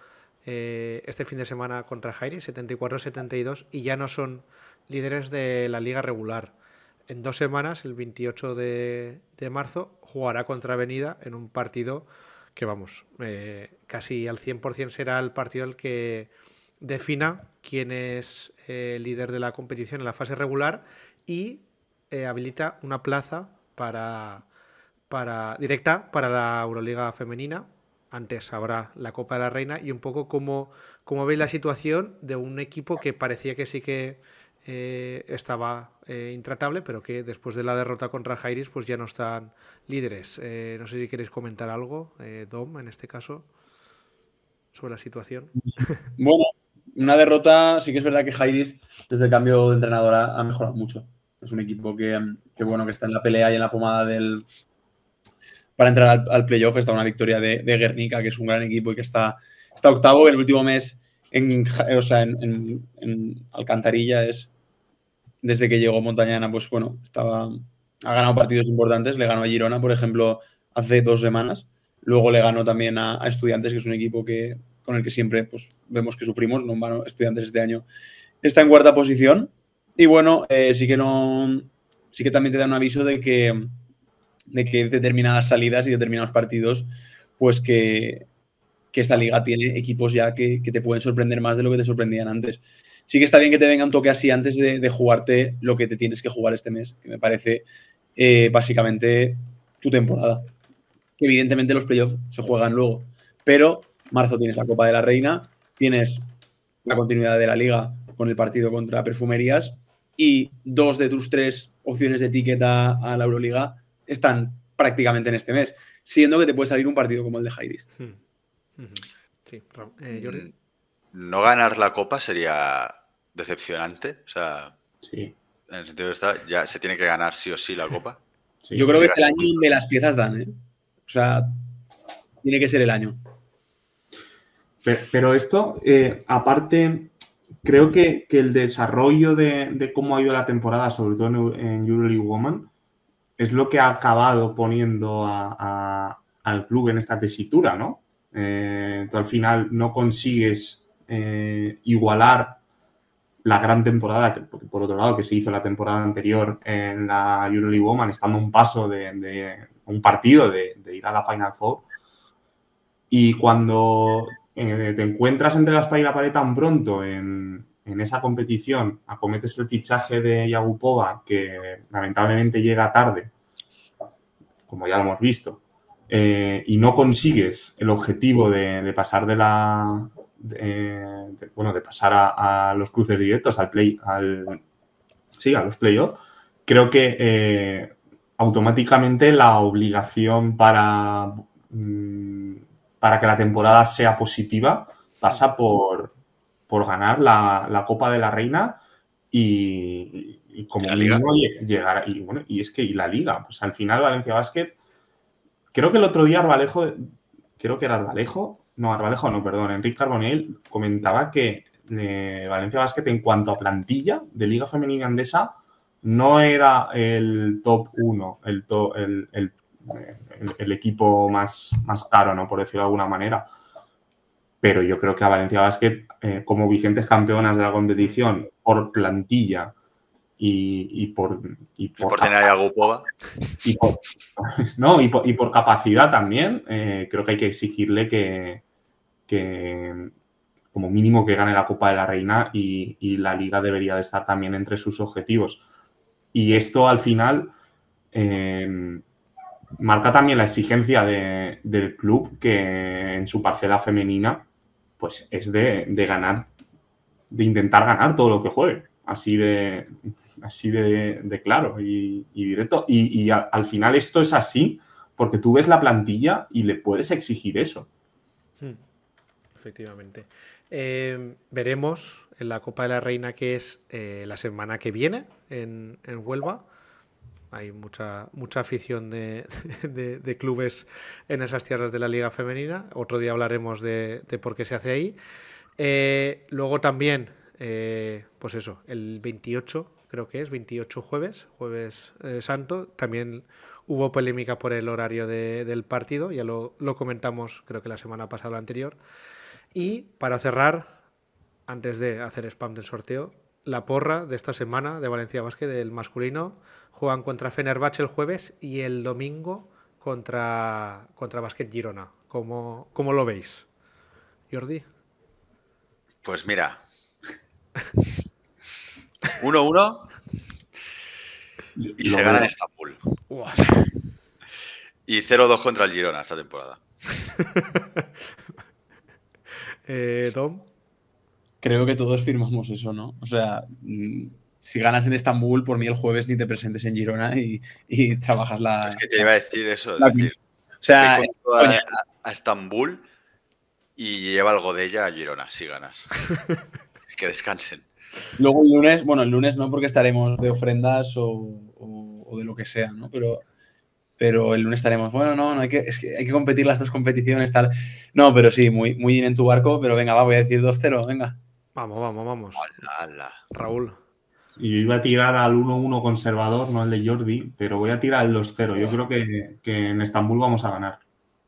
Eh, este fin de semana contra Jairis setenta y cuatro a setenta y dos y ya no son líderes de la liga regular. En dos semanas, el veintiocho de marzo, jugará contra Avenida en un partido que vamos, eh, casi al cien por cien será el partido el que defina quién es eh, líder de la competición en la fase regular y eh, habilita una plaza para, para, directa para la Euroliga femenina. Antes habrá la Copa de la Reina y un poco como, como veis la situación de un equipo que parecía que sí que eh, estaba eh, intratable, pero que después de la derrota contra Jairis pues ya no están líderes. Eh, no sé si queréis comentar algo, eh, Dom, en este caso, sobre la situación. Bueno, una derrota, sí que es verdad que Jairis desde el cambio de entrenadora ha mejorado mucho. Es un equipo que, que bueno, que está en la pelea y en la pomada del... Para entrar al, al playoff está una victoria de, de Guernica, que es un gran equipo y que está, está octavo. El último mes en, o sea, en, en, en Alcantarilla es desde que llegó Montañana, pues bueno, estaba, ha ganado partidos importantes. Le ganó a Girona, por ejemplo, hace dos semanas. Luego le ganó también a, a Estudiantes, que es un equipo que, con el que siempre pues, vemos que sufrimos. No en vano, Estudiantes este año está en cuarta posición. Y bueno, eh, sí que no, sí que también te da un aviso de que, de que determinadas salidas y determinados partidos, pues que, que esta liga tiene equipos ya que, que te pueden sorprender más de lo que te sorprendían antes. Sí que está bien que te venga un toque así antes de, de jugarte lo que te tienes que jugar este mes, que me parece eh, básicamente tu temporada. Evidentemente los playoffs se juegan luego, pero marzo tienes la Copa de la Reina, tienes la continuidad de la liga con el partido contra Perfumerías y dos de tus tres opciones de etiqueta a la Euroliga están prácticamente en este mes, siendo que te puede salir un partido como el de Jairis. Sí, eh, Jordi. No ganar la Copa sería decepcionante, o sea, sí. En el sentido de estar, ya se tiene que ganar sí o sí la Copa. Sí. Yo creo que es el año donde las piezas dan, ¿eh? O sea, tiene que ser el año. Pero, pero esto, eh, aparte, creo que, que el desarrollo de, de cómo ha ido la temporada, sobre todo en, en EuroLeague Women, es lo que ha acabado poniendo a, a, al club en esta tesitura, ¿no? Eh, tú al final no consigues eh, igualar la gran temporada, que, por otro lado, que se hizo la temporada anterior en la EuroLeague Women, estando un paso de, de un partido de, de ir a la Final Four. Y cuando eh, te encuentras entre la espalda y la pared tan pronto en, en esa competición, acometes el fichaje de Yagupova, que lamentablemente llega tarde, como ya lo hemos visto, eh, y no consigues el objetivo de, de pasar de la de, de, bueno, de pasar a, a los cruces directos, al play, al sí, a los playoffs, creo que eh, automáticamente la obligación para mmm, para que la temporada sea positiva, pasa por, por ganar la, la Copa de la Reina y, y como mínimo llegar. Y bueno, y es que y la Liga, pues al final Valencia Basket, creo que el otro día Arbalejo, creo que era Arbalejo, no, Arbalejo no, perdón, Enric Carbonell comentaba que eh, Valencia Basket en cuanto a plantilla de Liga Femenina Andesa no era el top uno, el top, el, el El, el equipo más, más caro, ¿no? Por decirlo de alguna manera. Pero yo creo que a Valencia Basket, eh, como vigentes campeonas de la competición, por plantilla y, y por... Y por, ¿Y por tener a Yagupova? Y por, no, y por, y por capacidad también, eh, creo que hay que exigirle que, que como mínimo que gane la Copa de la Reina y, y la Liga debería de estar también entre sus objetivos. Y esto al final... Eh, marca también la exigencia de, del club que en su parcela femenina pues es de, de ganar, de intentar ganar todo lo que juegue, así de, así de, de claro y, y directo. Y, y a, al final esto es así porque tú ves la plantilla y le puedes exigir eso. Hmm. Efectivamente. Eh, veremos en la Copa de la Reina, que es eh, la semana que viene en, en Huelva. Hay mucha mucha afición de, de, de clubes en esas tierras de la Liga Femenina. Otro día hablaremos de, de por qué se hace ahí. Eh, luego también, eh, pues eso, el veintiocho, creo que es, veintiocho jueves, jueves eh, santo. También hubo polémica por el horario de, del partido. Ya lo, lo comentamos, creo que la semana pasada o la anterior. Y para cerrar, antes de hacer spam del sorteo, la porra de esta semana de Valencia Basket del masculino. Juegan contra Fenerbahce el jueves y el domingo contra, contra Basket Girona. ¿Cómo, cómo lo veis, Jordi? Pues mira, uno uno y se gana en Estambul. Uah. Y cero dos contra el Girona esta temporada. eh, Dom. Creo que todos firmamos eso, ¿no? O sea, si ganas en Estambul, por mí el jueves ni te presentes en Girona y, y trabajas la... Es que te iba a decir eso. La, decir, o sea, es, a, a Estambul y lleva algo de ella a Girona, si ganas. Que descansen. Luego el lunes, bueno, el lunes no porque estaremos de ofrendas o, o, o de lo que sea, ¿no? Pero... pero el lunes estaremos, bueno, no, no hay que, es que hay que competir las dos competiciones, tal. No, pero sí, muy, muy bien en tu barco, pero venga, va, voy a decir dos cero, venga. Vamos, vamos, vamos. Hola, hola. Raúl. Yo iba a tirar al uno uno conservador, no al de Jordi, pero voy a tirar al dos cero. Yo creo que, que en Estambul vamos a ganar.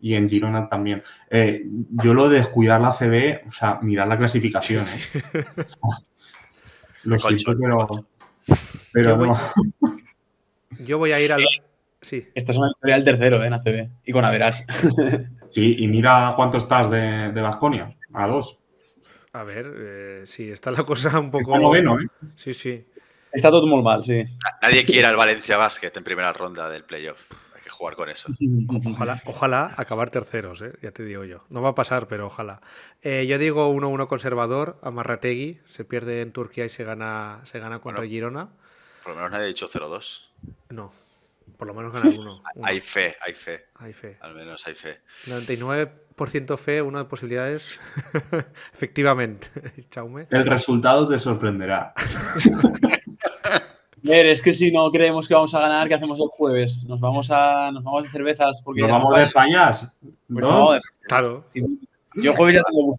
Y en Girona también. Eh, yo lo de descuidar la C B, o sea, mirar la clasificación. ¿Eh? Lo siento, pero... pero no. Yo voy a ir al... Sí. Esta es una historia del tercero, ¿eh? En A C B. Y con Averas. Sí, y mira cuánto estás de, de Baskonia. A dos. A ver, eh, sí, está la cosa un poco... Está noveno, ¿eh? Sí, sí. Está todo muy mal, sí. Nadie quiere al Valencia Basket en primera ronda del playoff. Hay que jugar con eso. Ojalá, ojalá acabar terceros, ¿eh? Ya te digo yo. No va a pasar, pero ojalá. Eh, yo digo uno uno conservador, Amarrategui. Se pierde en Turquía y se gana, se gana contra bueno, Girona. Por lo menos nadie ha dicho cero dos. No. Por lo menos gana uno. Hay fe, hay fe. Hay fe. Al menos hay fe. noventa y nueve por ciento fe, una de posibilidades. Efectivamente. Chaume. El resultado te sorprenderá. Ver, es que si no creemos que vamos a ganar, ¿qué hacemos el jueves? Nos vamos a nos vamos de cervezas porque nos vamos de fallas. Pues ¿no? No, de... Claro. Sí. Yo jueves ya tengo bus,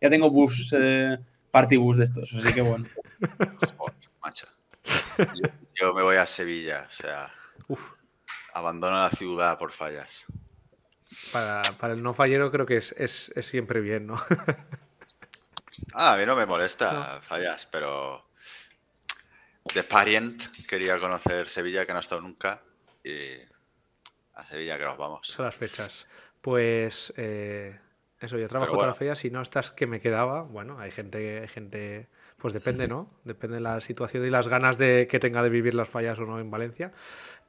ya tengo bus eh, party bus de estos, así que bueno. Joder, macho. Yo, yo me voy a Sevilla, o sea. Uf. Abandono la ciudad por fallas. Para, para el no fallero creo que es, es, es siempre bien, ¿no? Ah, a mí no me molesta no. Fallas, pero de Parient quería conocer Sevilla, que no ha estado nunca, y a Sevilla que nos vamos. Son las fechas. Pues eh, eso, yo trabajo bueno. todas las fechas, si no estas que me quedaba, bueno, hay gente... Hay gente... Pues depende, ¿no? Depende de la situación y las ganas de que tenga de vivir las fallas o no en Valencia.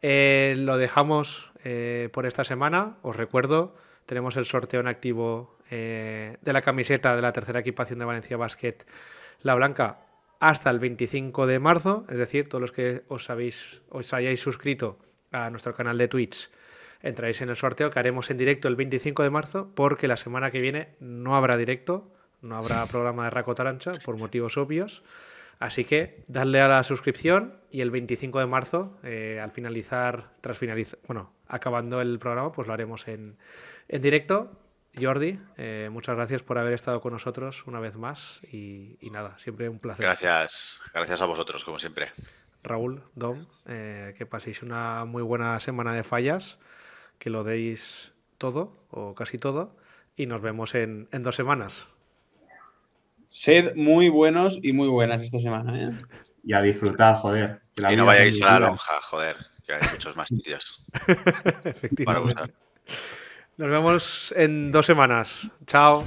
Eh, lo dejamos eh, por esta semana. Os recuerdo, tenemos el sorteo en activo eh, de la camiseta de la tercera equipación de Valencia Basket, la blanca, hasta el veinticinco de marzo. Es decir, todos los que os, habéis, os hayáis suscrito a nuestro canal de Twitch, entráis en el sorteo que haremos en directo el veinticinco de marzo, porque la semana que viene no habrá directo. No habrá programa de Raco Taronja, por motivos obvios. Así que dadle a la suscripción y el veinticinco de marzo, eh, al finalizar, tras finalizar, bueno, acabando el programa, pues lo haremos en, en directo. Jordi, eh, muchas gracias por haber estado con nosotros una vez más y, y nada, siempre un placer. Gracias, gracias a vosotros, como siempre. Raúl, Dom, eh, que paséis una muy buena semana de fallas, que lo deis todo o casi todo y nos vemos en, en dos semanas. Sed muy buenos y muy buenas esta semana, ¿eh? Y a disfrutar, joder. Y no vayáis a la lonja, joder, que hay muchos más sitios. Efectivamente. Para gustar. Nos vemos en dos semanas. Chao.